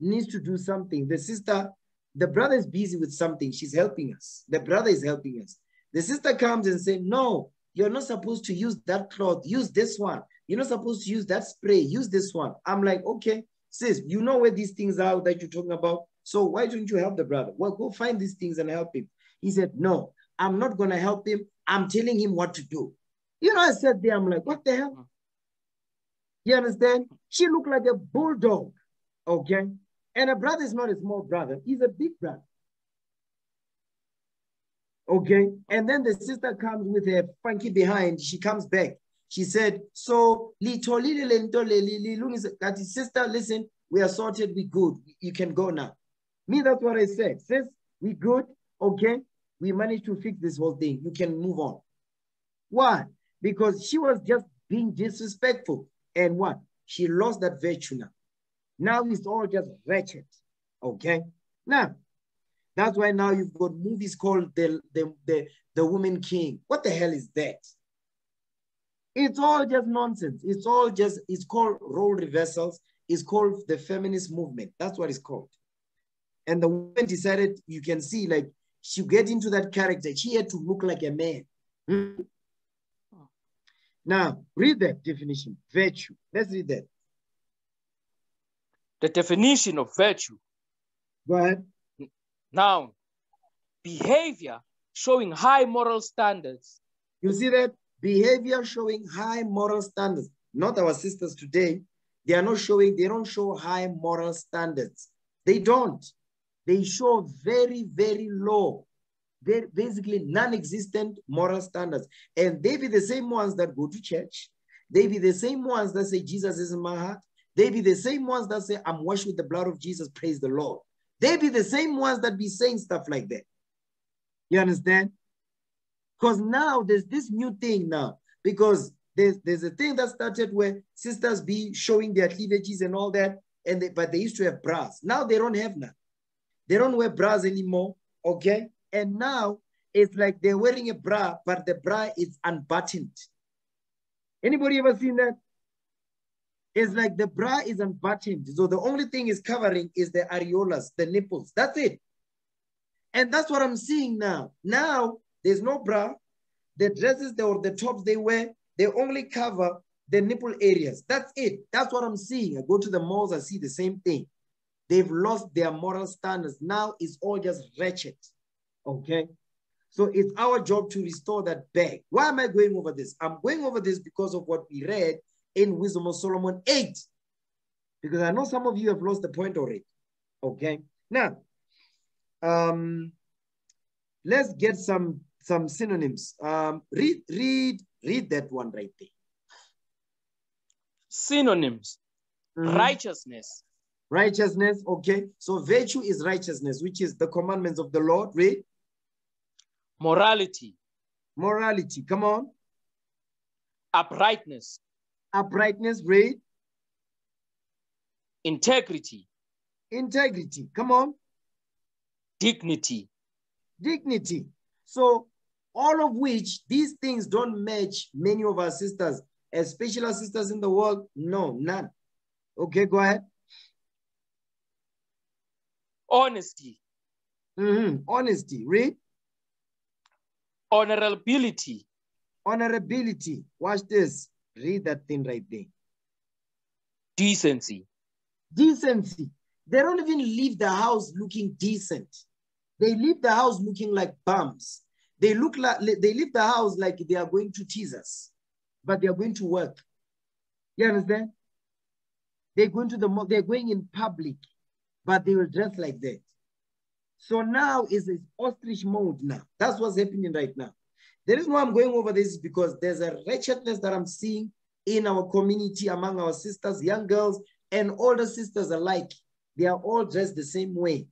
needs to do something. The sister, the brother is busy with something. She's helping us. The brother is helping us. The sister comes and says, no, you're not supposed to use that cloth. Use this one. You're not supposed to use that spray. Use this one. I'm like, okay, sis, you know where these things are that you're talking about. So why don't you help the brother? Well, go find these things and help him. He said, no, I'm not going to help him. I'm telling him what to do. You know, I sat there. I'm like, what the hell? You understand? She looked like a bulldog. Okay. And a brother is not a small brother. He's a big brother. Okay. And then the sister comes with her funky behind. She comes back. She said, so, little, little, little, little, little, sister, listen, we are sorted. We good. You can go now. Me, that's what I said. Sis, we good. Okay. We managed to fix this whole thing. You can move on. Why? Because she was just being disrespectful. And what? She lost that virtue now. Now it's all just wretched, okay? Now, that's why now you've got movies called The, the, the, the Woman King. What the hell is that? It's all just nonsense. It's all just, it's called role reversals. It's called the feminist movement. That's what it's called. And the woman decided, you can see, like, she get into that character. She had to look like a man. Hmm? Oh. Now, read that definition, virtue. Let's read that. The definition of virtue. Go ahead. Noun, behavior showing high moral standards. You see that? Behavior showing high moral standards. Not our sisters today. They are not showing, they don't show high moral standards. They don't. They show very, very low. They're basically non-existent moral standards. And they be the same ones that go to church. They be the same ones that say, Jesus is in my heart. They be the same ones that say, I'm washed with the blood of Jesus, praise the Lord. They be the same ones that be saying stuff like that. You understand? Because now there's this new thing now. Because there's, there's a thing that started where sisters be showing their cleavages and all that, and they, but they used to have bras. Now they don't have none. They don't wear bras anymore, okay? And now it's like they're wearing a bra, but the bra is unbuttoned. Anybody ever seen that? It's like the bra is unbuttoned. So the only thing is covering is the areolas, the nipples. That's it. And that's what I'm seeing now. Now, there's no bra. The dresses they, or the tops they wear, they only cover the nipple areas. That's it. That's what I'm seeing. I go to the malls, I see the same thing. They've lost their moral standards. Now it's all just wretched. Okay? So it's our job to restore that back. Why am I going over this? I'm going over this because of what we read in Wisdom of Solomon eight, because I know some of you have lost the point already. Okay, now um, let's get some some synonyms. Um, read read read that one right there. Synonyms: mm-hmm. righteousness, Righteousness, okay. So virtue is righteousness, which is the commandments of the Lord. Read. Morality. Morality, come on. Uprightness. Uprightness, read. Integrity. Integrity, come on. Dignity. Dignity. So all of which, these things don't match many of our sisters, especially our sisters in the world. No, none. Okay, go ahead. Honesty. Mm-hmm. Honesty, read. Honorability. Honorability. Watch this. Read that thing right there. Decency. Decency. They don't even leave the house looking decent. They leave the house looking like bums. They look like they leave the house like they are going to tease us, but they are going to work. You understand? They're going to the they're going in public, but they will dress like that. So now is this ostrich mode now. That's what's happening right now. The reason why I'm going over this is because there's a wretchedness that I'm seeing in our community, among our sisters, young girls and older sisters alike. They are all dressed the same way.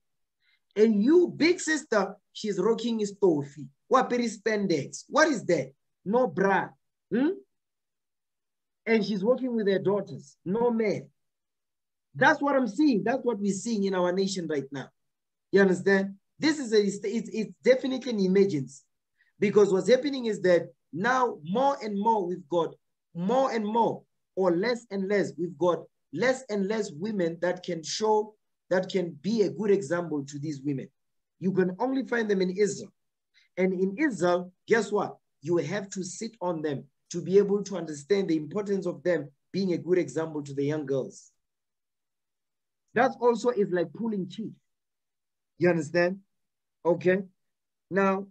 And you, big sister, she's rocking istofi. Wapiri spandex. What is that? No bra. Hmm? And she's working with her daughters. No man. That's what I'm seeing. That's what we're seeing in our nation right now. You understand? This is a, it's, it's definitely an emergency, because what's happening is that now more and more we've got more and more or less and less. We've got less and less women that can show, that can be a good example to these women. You can only find them in Israel. And in Israel, guess what? You have to sit on them to be able to understand the importance of them being a good example to the young girls. That also is like pulling teeth. You understand? Okay. Now,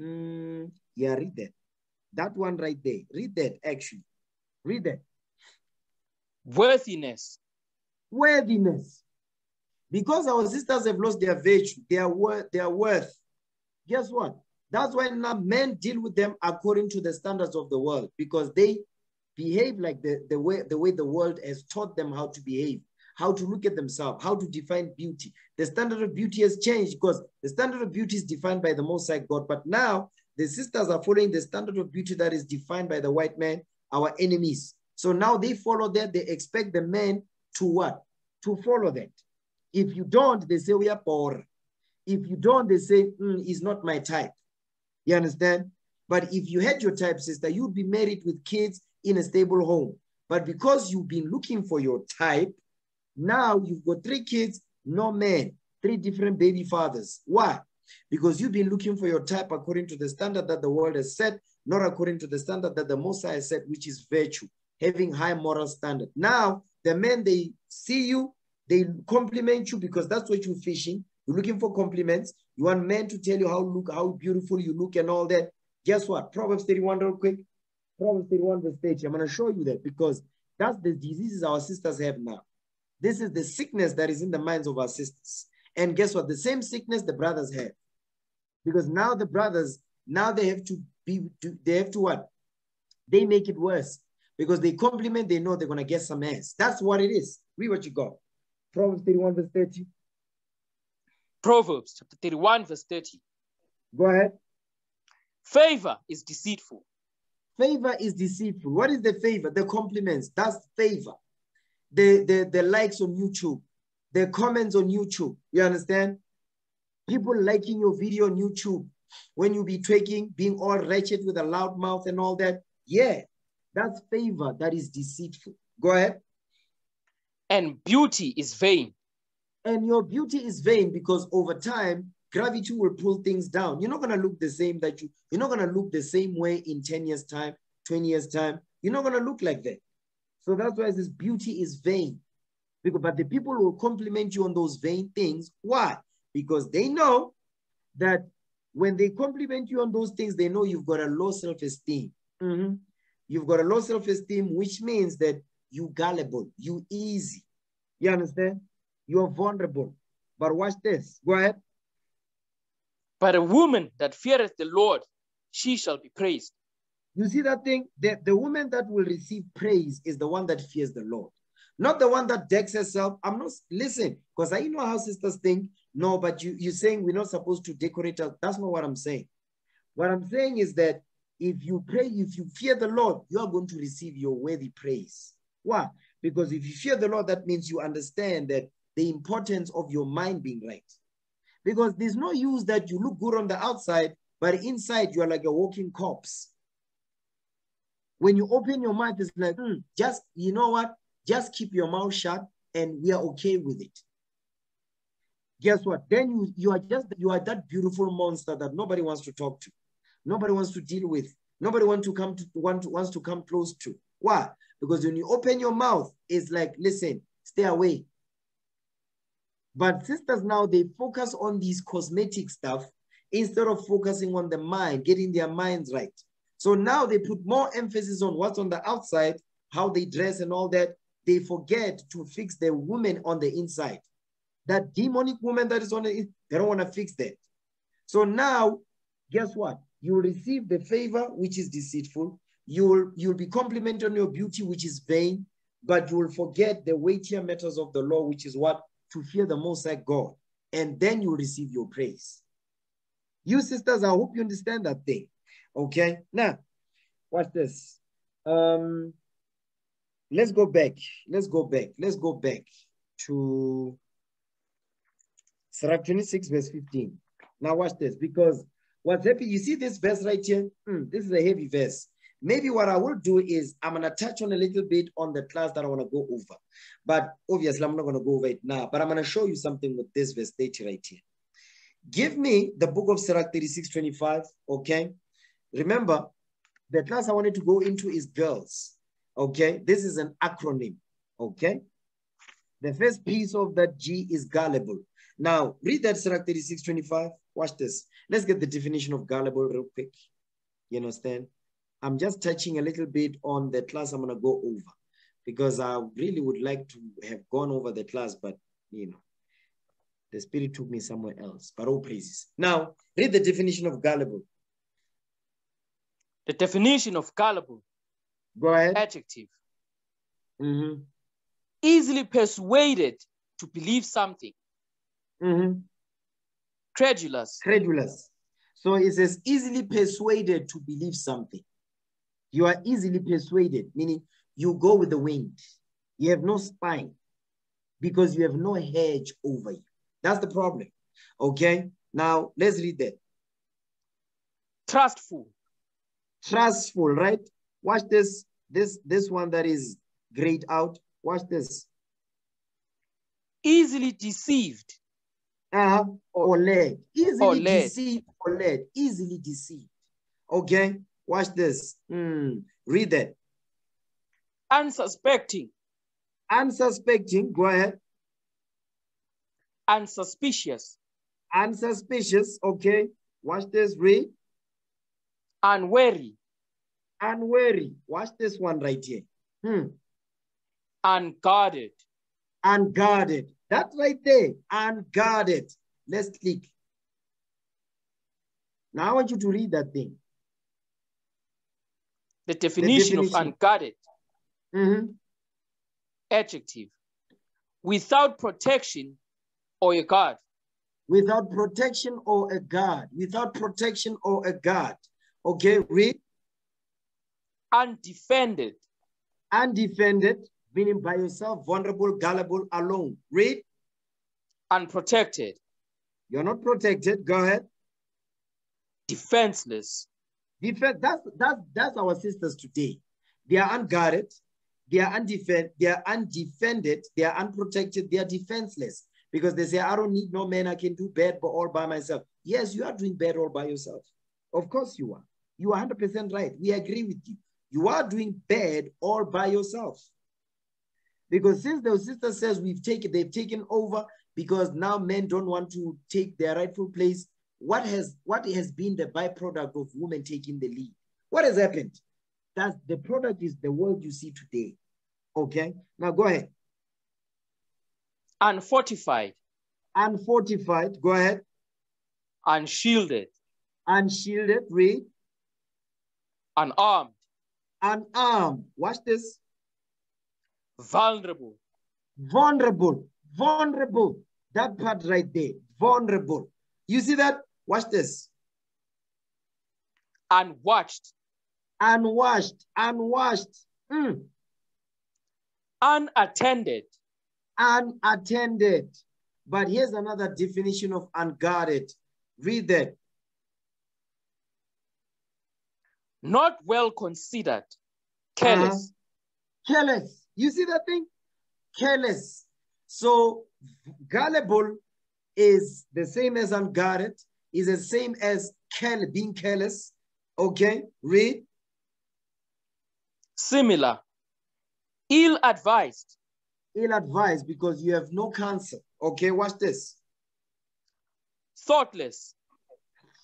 mm, yeah, read that. That one right there. Read that, actually. Read that. Worthiness. Worthiness. Because our sisters have lost their virtue, their worth, their worth. Guess what? That's why now men deal with them according to the standards of the world, because they behave like the, the way the way the world has taught them how to behave, how to look at themselves, how to define beauty. The standard of beauty has changed, because the standard of beauty is defined by the Most High God. But now the sisters are following the standard of beauty that is defined by the white man, our enemies. So now they follow that. They expect the men to what? To follow that. If you don't, they say, we are poor. If you don't, they say, mm, it's not my type. You understand? But if you had your type, sister, you'd be married with kids in a stable home. But because you've been looking for your type, now you've got three kids, no man, three different baby fathers. Why? Because you've been looking for your type according to the standard that the world has set, not according to the standard that the Most High has set, which is virtue, having high moral standard. Now, the men, they see you, they compliment you, because that's what you're fishing. You're looking for compliments. You want men to tell you how look, how beautiful you look and all that. Guess what? Proverbs thirty-one real quick. Proverbs thirty-one verse thirty. I'm going to show you that, because that's the diseases our sisters have now. This is the sickness that is in the minds of our sisters. And guess what? The same sickness the brothers have. Because now the brothers, now they have to be, they have to what? They make it worse. Because they compliment, they know they're going to get some ass. That's what it is. Read what you got. Proverbs thirty-one verse thirty. Proverbs chapter thirty-one verse thirty. Go ahead. Favor is deceitful. Favor is deceitful. What is the favor? The compliments. That's favor. The, the, the likes on YouTube. The comments on YouTube. You understand? People liking your video on YouTube. When you be twerking, being all wretched with a loud mouth and all that. Yeah. That's favor that is deceitful. Go ahead. And beauty is vain. And your beauty is vain, because over time, gravity will pull things down. You're not going to look the same that you, you're not going to look the same way in ten years time, twenty years time. You're not going to look like that. So that's why this beauty is vain. Because, but the people will compliment you on those vain things. Why? Because they know that when they compliment you on those things, they know you've got a low self-esteem. Mm-hmm. You've got a low self-esteem, which means that you gullible, you easy. You understand? You're vulnerable. But watch this. Go ahead. But a woman that feareth the Lord, she shall be praised. You see that thing? The, the woman that will receive praise is the one that fears the Lord. Not the one that decks herself. I'm not, listen, because I know how sisters think. No, but you, you're saying we're not supposed to decorate us. That's not what I'm saying. What I'm saying is that if you pray, if you fear the Lord, you are going to receive your worthy praise. Why? Because if you fear the Lord, that means you understand that the importance of your mind being right. Because there's no use that you look good on the outside, but inside you are like a walking corpse. When you open your mouth, it's like, mm, just, you know what? Just keep your mouth shut and we are okay with it. Guess what? Then you, you are just, you are that beautiful monster that nobody wants to talk to. Nobody wants to deal with. Nobody want to come to, want to, wants to come close to. Why? Because when you open your mouth, it's like, listen, stay away. But sisters now, they focus on these cosmetic stuff instead of focusing on the mind, getting their minds right. So now they put more emphasis on what's on the outside, how they dress and all that. They forget to fix the woman on the inside. That demonic woman that is on the, they don't want to fix that. So now, guess what? You will receive the favor, which is deceitful. You will, you'll be complimented on your beauty, which is vain, but you will forget the weightier matters of the law, which is what? To fear the Most High God. And then you will receive your praise. You sisters, I hope you understand that thing. Okay? Now, watch this. Um, let's go back. Let's go back. Let's go back to Sirach twenty-six verse fifteen. Now watch this, because what's happening, you see this verse right here? Mm, this is a heavy verse. Maybe what I will do is I'm going to touch on a little bit on the class that I want to go over. But obviously I'm not going to go over it now, but I'm going to show you something with this verse thirty right here. Give me the book of Sirach thirty-six twenty-five, okay? Remember, the class I wanted to go into is girls, okay? This is an acronym, okay? The first piece of that G is gullible. Now, read that Sirach thirty-six twenty-five. Watch this. Let's get the definition of gullible real quick. You understand? I'm just touching a little bit on the class I'm going to go over because I really would like to have gone over the class, but, you know, the Spirit took me somewhere else. But all praises. Now, read the definition of gullible. The definition of gullible. Go ahead. Adjective. Mm-hmm. Easily persuaded to believe something. Mm-hmm. Credulous. Credulous. So it says easily persuaded to believe something. You are easily persuaded, meaning you go with the wind. You have no spine because you have no hedge over you. That's the problem. Okay? Now, let's read that. Trustful. Trustful, right? Watch this. This, this one that is grayed out. Watch this. Easily deceived. Uh-huh. Or led. Easily or led. deceived or led. Easily deceived. Okay? Watch this. Mm. Read that. Unsuspecting. Unsuspecting. Go ahead. Unsuspicious. Unsuspicious. Okay. Watch this. Read. Unwary. Unwary. Watch this one right here. Hmm. Unguarded. Unguarded. That right there, unguarded. Let's click. Now I want you to read that thing. The definition, the definition. of unguarded. Mm-hmm. Adjective. Without protection or a guard. Without protection or a guard. Without protection or a guard. Okay, read. Undefended. Undefended. Meaning by yourself, vulnerable, gullible, alone. Read. Unprotected. You're not protected. Go ahead. Defenseless. Defense. That's, that's, that's our sisters today. They are unguarded. They are, undefend, they are undefended. They are unprotected. They are defenseless. Because they say, I don't need no man. I can do bad but all by myself. Yes, you are doing bad all by yourself. Of course you are. You are one hundred percent right. We agree with you. You are doing bad all by yourself. Because since the sister says we've taken, they've taken over because now men don't want to take their rightful place. What has, what has been the byproduct of women taking the lead? What has happened? That's the product is the world you see today. Okay, now go ahead. Unfortified. Unfortified, go ahead. Unshielded. Unshielded, read. Unarmed. Unarmed, watch this. Vulnerable. vulnerable, vulnerable. That part right there, vulnerable. You see that? Watch this. Unwashed. Unwashed, unwashed. Mm. Unattended. Unattended. But here's another definition of unguarded. Read that. Not well considered. Careless. Uh, careless. You see that thing? Careless. So gullible is the same as unguarded, is the same as care, being careless. Okay, read. Similar. Ill-advised. Ill-advised because you have no counsel. Okay, watch this. Thoughtless.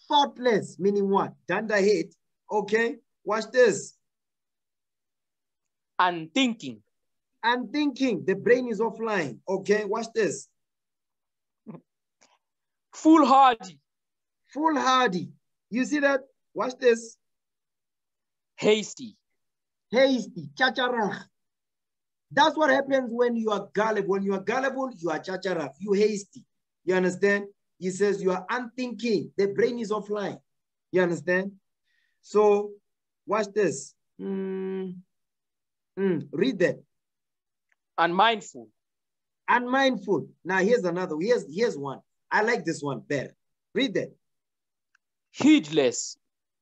Thoughtless, meaning what? Dunderhead. Okay, watch this. Unthinking. Unthinking. The brain is offline. Okay, watch this. Foolhardy. Foolhardy. You see that? Watch this. Hasty. Hasty. Chacharach. That's what happens when you are gullible. When you are gullible, you are chacharach. You hasty. You understand? He says you are unthinking. The brain is offline. You understand? So, watch this. Mm. Mm. Read that. Unmindful. Unmindful. Now, here's another. Here's, here's one. I like this one better. Read that. Heedless.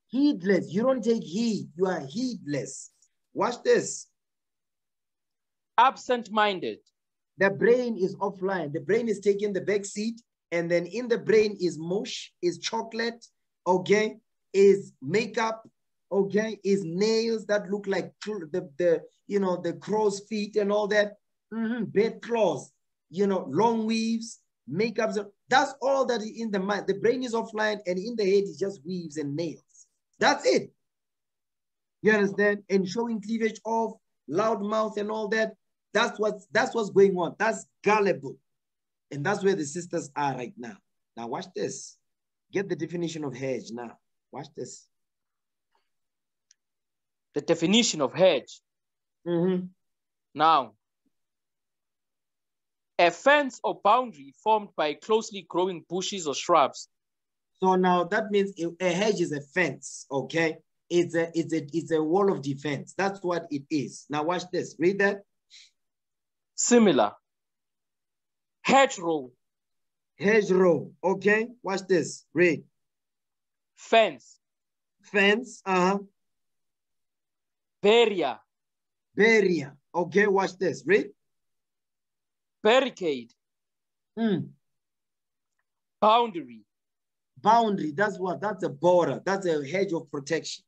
Heedless. You don't take heed. You are heedless. Watch this. Absent-minded. The brain is offline. The brain is taking the back seat. And then in the brain is mush, is chocolate, okay, is makeup, okay, is nails that look like the, the you know, the crow's feet and all that. Mm-hmm. Bed claws, you know, long weaves, makeups. That's all that is in the mind. The brain is offline, and in the head is just weaves and nails. That's it. You understand? And showing cleavage of loud mouth and all that. That's what's, that's what's going on. That's gullible. And that's where the sisters are right now. Now watch this. Get the definition of hedge now. Watch this. The definition of hedge. Mm-hmm. Now, a fence or boundary formed by closely growing bushes or shrubs. So now that means a hedge is a fence, okay? It's a, it's a, it's a wall of defense. That's what it is. Now watch this. Read that. Similar. Hedgerow. Hedgerow. Okay. Watch this. Read. Fence. Fence. Uh-huh. Barrier. Barrier. Okay. Watch this. Read. Barricade. Mm. Boundary. Boundary. That's what, that's a border. That's a hedge of protection.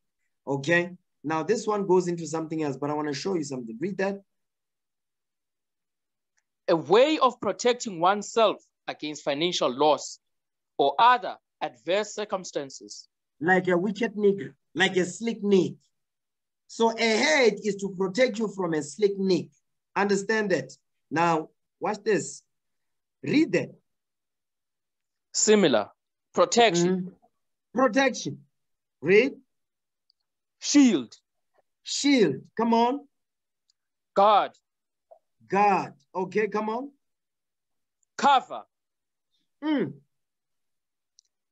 Okay. Now this one goes into something else, but I want to show you something. Read that. A way of protecting oneself against financial loss or other adverse circumstances. Like a wicked nigger, like a slick nick. So a hedge is to protect you from a slick nick. Understand that. Now, watch this. Read that. Similar. Protection. Mm. Protection. Read. Shield. Shield. Come on. Guard. Guard. Okay, come on. Cover. Mm.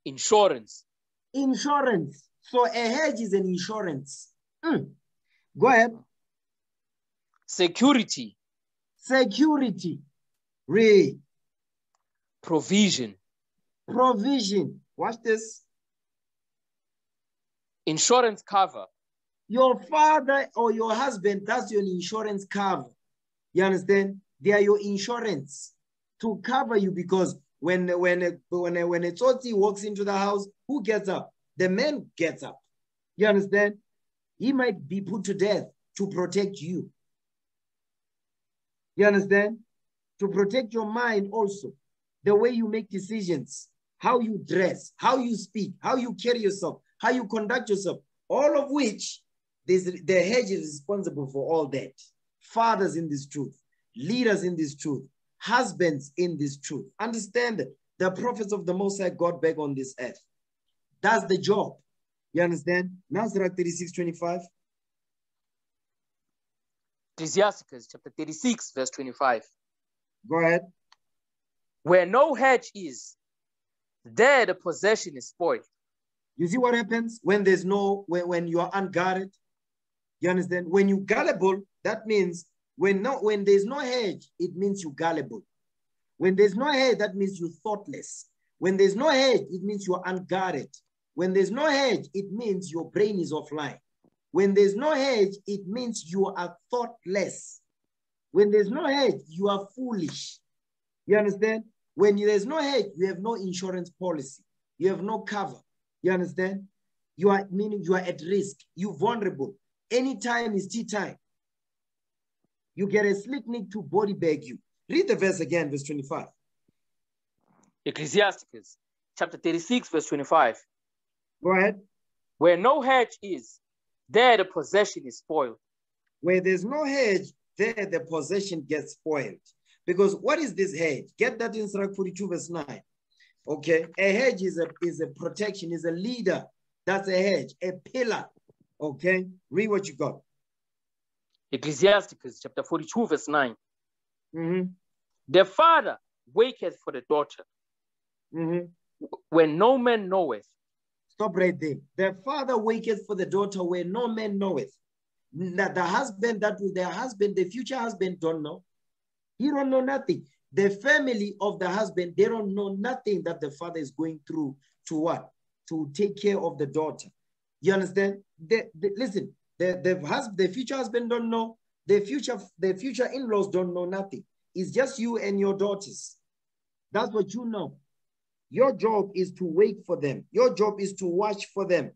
Insurance. Insurance. So a hedge is an insurance. Mm. Go ahead. Security. Security. Read. Provision. Provision. Watch this. Insurance cover. Your father or your husband, that's your insurance cover. You understand? They are your insurance to cover you, because when when a, when a, when a tsotsi walks into the house, who gets up? The man gets up. You understand? He might be put to death to protect you. You understand? To protect your mind also, the way you make decisions, how you dress, how you speak, how you carry yourself, how you conduct yourself, all of which this, the hedge is responsible for all that. Fathers in this truth, leaders in this truth, husbands in this truth. Understand that the prophets of the Most High God back on this earth. That's the job. You understand? Now Sirach thirty-six, twenty-five. Ecclesiastes chapter thirty-six, verse twenty-five. Go ahead. Where no hedge is, there the possession is spoiled. You see what happens when there's no, when, when you are unguarded? You understand? When you're gullible, that means when no, when there's no hedge, it means you're gullible. When there's no hedge, that means you're thoughtless. When there's no hedge, it means you're unguarded. When there's no hedge, it means your brain is offline. When there's no hedge, it means you are thoughtless. When there's no hedge, you are foolish. You understand? When there's no hedge, you have no insurance policy. You have no cover. You understand? You are, meaning you are at risk. You're vulnerable. Anytime is tea time. You get a slick nick to body bag you. Read the verse again, verse twenty-five. Ecclesiastes, chapter thirty-six, verse twenty-five. Go ahead. Where no hedge is, there the possession is spoiled. Where there's no hedge, there the possession gets spoiled. Because what is this hedge? Get that in Sirach forty-two, verse nine. Okay, a hedge is a, is a protection, is a leader. That's a hedge, a pillar. Okay, read what you got. Ecclesiastes, chapter forty-two, verse nine. Mm-hmm. The father waketh for the daughter, mm-hmm. when no man knoweth. Stop right there. The father waketh for the daughter where no man knoweth. That the husband, that with their husband, the future husband don't know. He don't know nothing. The family of the husband, they don't know nothing that the father is going through to what? To take care of the daughter. You understand? They, they, listen, the, the, hus the future husband don't know. The future, the future in-laws don't know nothing. It's just you and your daughters. That's what you know. Your job is to wait for them. Your job is to watch for them.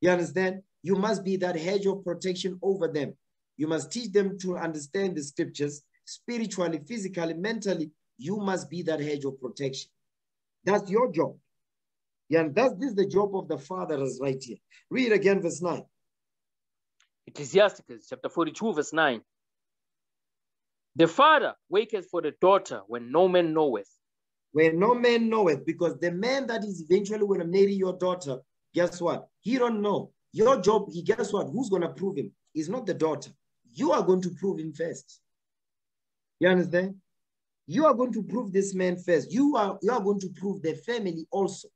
You understand? You must be that hedge of protection over them. You must teach them to understand the scriptures spiritually, physically, mentally. You must be that hedge of protection. That's your job. Yeah, and that's, this is the job of the father is right here. Read again, verse nine. Ecclesiastes, chapter forty-two, verse nine. The father waketh for the daughter when no man knoweth. Where no man knoweth, because the man that is eventually going to marry your daughter, guess what? He don't know. Your job, he guess what? Who's going to prove him? It's not the daughter. You are going to prove him first. You understand? You are going to prove this man first. You are, you are going to prove the family also.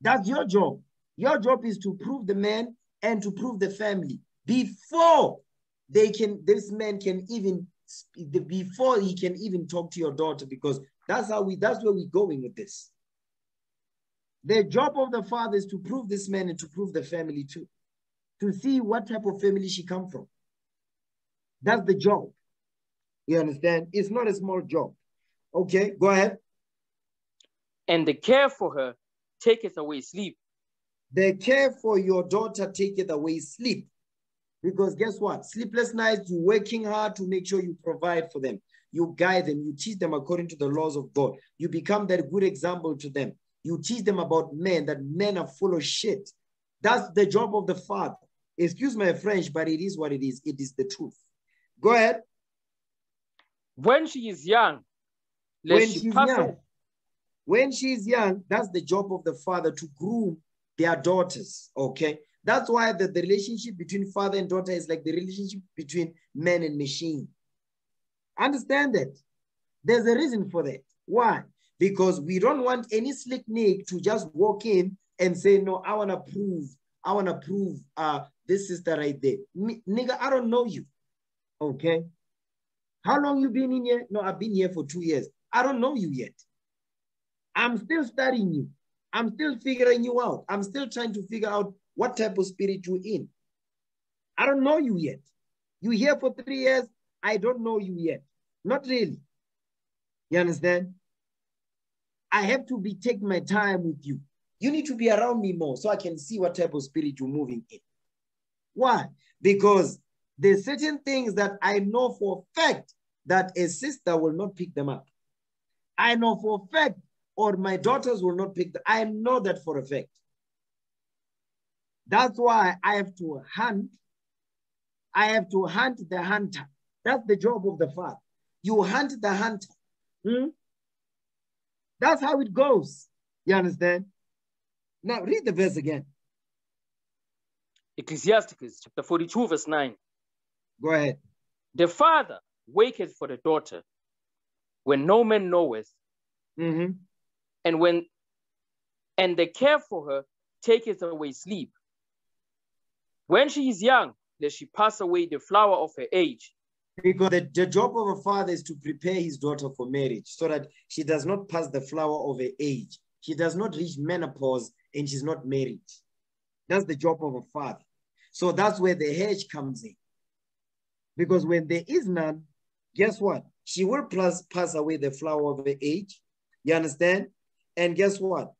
That's your job. Your job is to prove the man and to prove the family before they can, this man can even, before he can even talk to your daughter, because that's how we, that's where we're going with this. The job of the father is to prove this man and to prove the family too, to see what type of family she come from. That's the job. You understand? It's not a small job. Okay, go ahead. And the care for her taketh away sleep. The care for your daughter taketh away sleep. Because guess what? Sleepless nights, you're working hard to make sure you provide for them. You guide them. You teach them according to the laws of God. You become that good example to them. You teach them about men, that men are full of shit. That's the job of the father. Excuse my French, but it is what it is. It is the truth. Go ahead. When she is young. When she is young. When she is young, that's the job of the father to groom their daughters, okay? That's why the, the relationship between father and daughter is like the relationship between man and machine. Understand that. There's a reason for that. Why? Because we don't want any slick nick to just walk in and say, no, I want to prove, I want to prove uh, this sister right there. N nigga, I don't know you. Okay? How long you been in here? No, I've been here for two years. I don't know you yet. I'm still studying you. I'm still figuring you out. I'm still trying to figure out what type of spirit you're in. I don't know you yet. You're here for three years. I don't know you yet. Not really. You understand? I have to be taking my time with you. You need to be around me more so I can see what type of spirit you're moving in. Why? Because there's certain things that I know for a fact that a sister will not pick them up. I know for a fact, or my daughters will not pick them. I know that for a fact. That's why I have to hunt. I have to hunt the hunter. That's the job of the father. You hunt the hunter. Hmm? That's how it goes. You understand? Now read the verse again. Ecclesiastes chapter forty-two, verse nine. Go ahead. The father waketh for the daughter when no man knoweth, mm-hmm. and when and the care for her taketh away sleep. When she is young, let she pass away the flower of her age. Because the, the job of a father is to prepare his daughter for marriage so that she does not pass the flower of her age. She does not reach menopause and she's not married. That's the job of a father. So that's where the hedge comes in. Because when there is none, guess what? She will plus pass away the flower of her age. You understand? And guess what?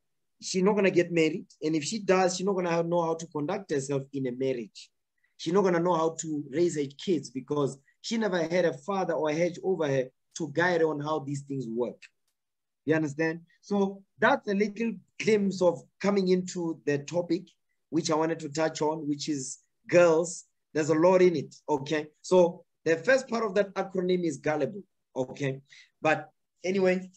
She's not going to get married. And if she does, she's not going to know how to conduct herself in a marriage. She's not going to know how to raise her kids because she never had a father or a hedge over her to guide her on how these things work. You understand? So that's a little glimpse of coming into the topic, which I wanted to touch on, which is girls. There's a lot in it, okay? So the first part of that acronym is gullible, okay? But anyway,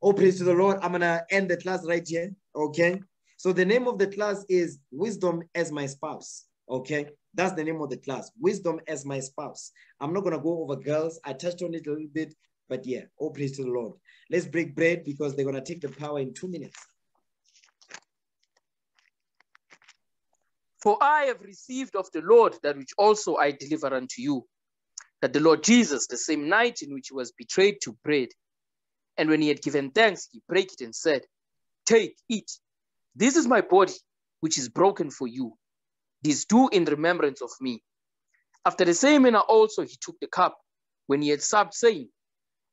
all praise to the Lord. I'm gonna end the class right here, okay? So the name of the class is Wisdom as My Spouse, okay? That's the name of the class, Wisdom as My Spouse. I'm not gonna go over girls. I touched on it a little bit, but yeah, all praise to the Lord. Let's break bread because they're gonna take the power in two minutes. For I have received of the Lord that which also I deliver unto you, that the Lord Jesus, the same night in which he was betrayed, took bread. And when he had given thanks, he brake it and said, Take, eat. This is my body, which is broken for you. This do in remembrance of me. After the same manner also he took the cup, when he had supped, saying,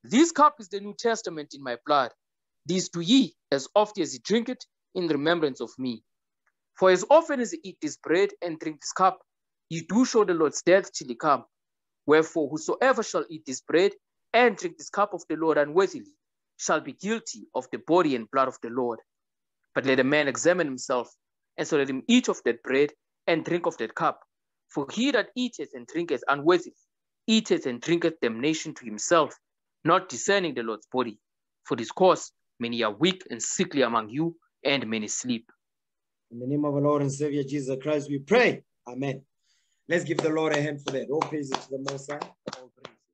This cup is the New Testament in my blood. This do ye, as oft as ye drink it, in remembrance of me. For as often as you eat this bread and drink this cup, you do show the Lord's death till he come. Wherefore, whosoever shall eat this bread and drink this cup of the Lord unworthily shall be guilty of the body and blood of the Lord. But let a man examine himself, and so let him eat of that bread and drink of that cup. For he that eateth and drinketh unworthily, eateth and drinketh damnation to himself, not discerning the Lord's body. For this cause many are weak and sickly among you, and many sleep. In the name of our Lord and Savior Jesus Christ, we pray. Amen. Let's give the Lord a hand for that. All praises to the Most High.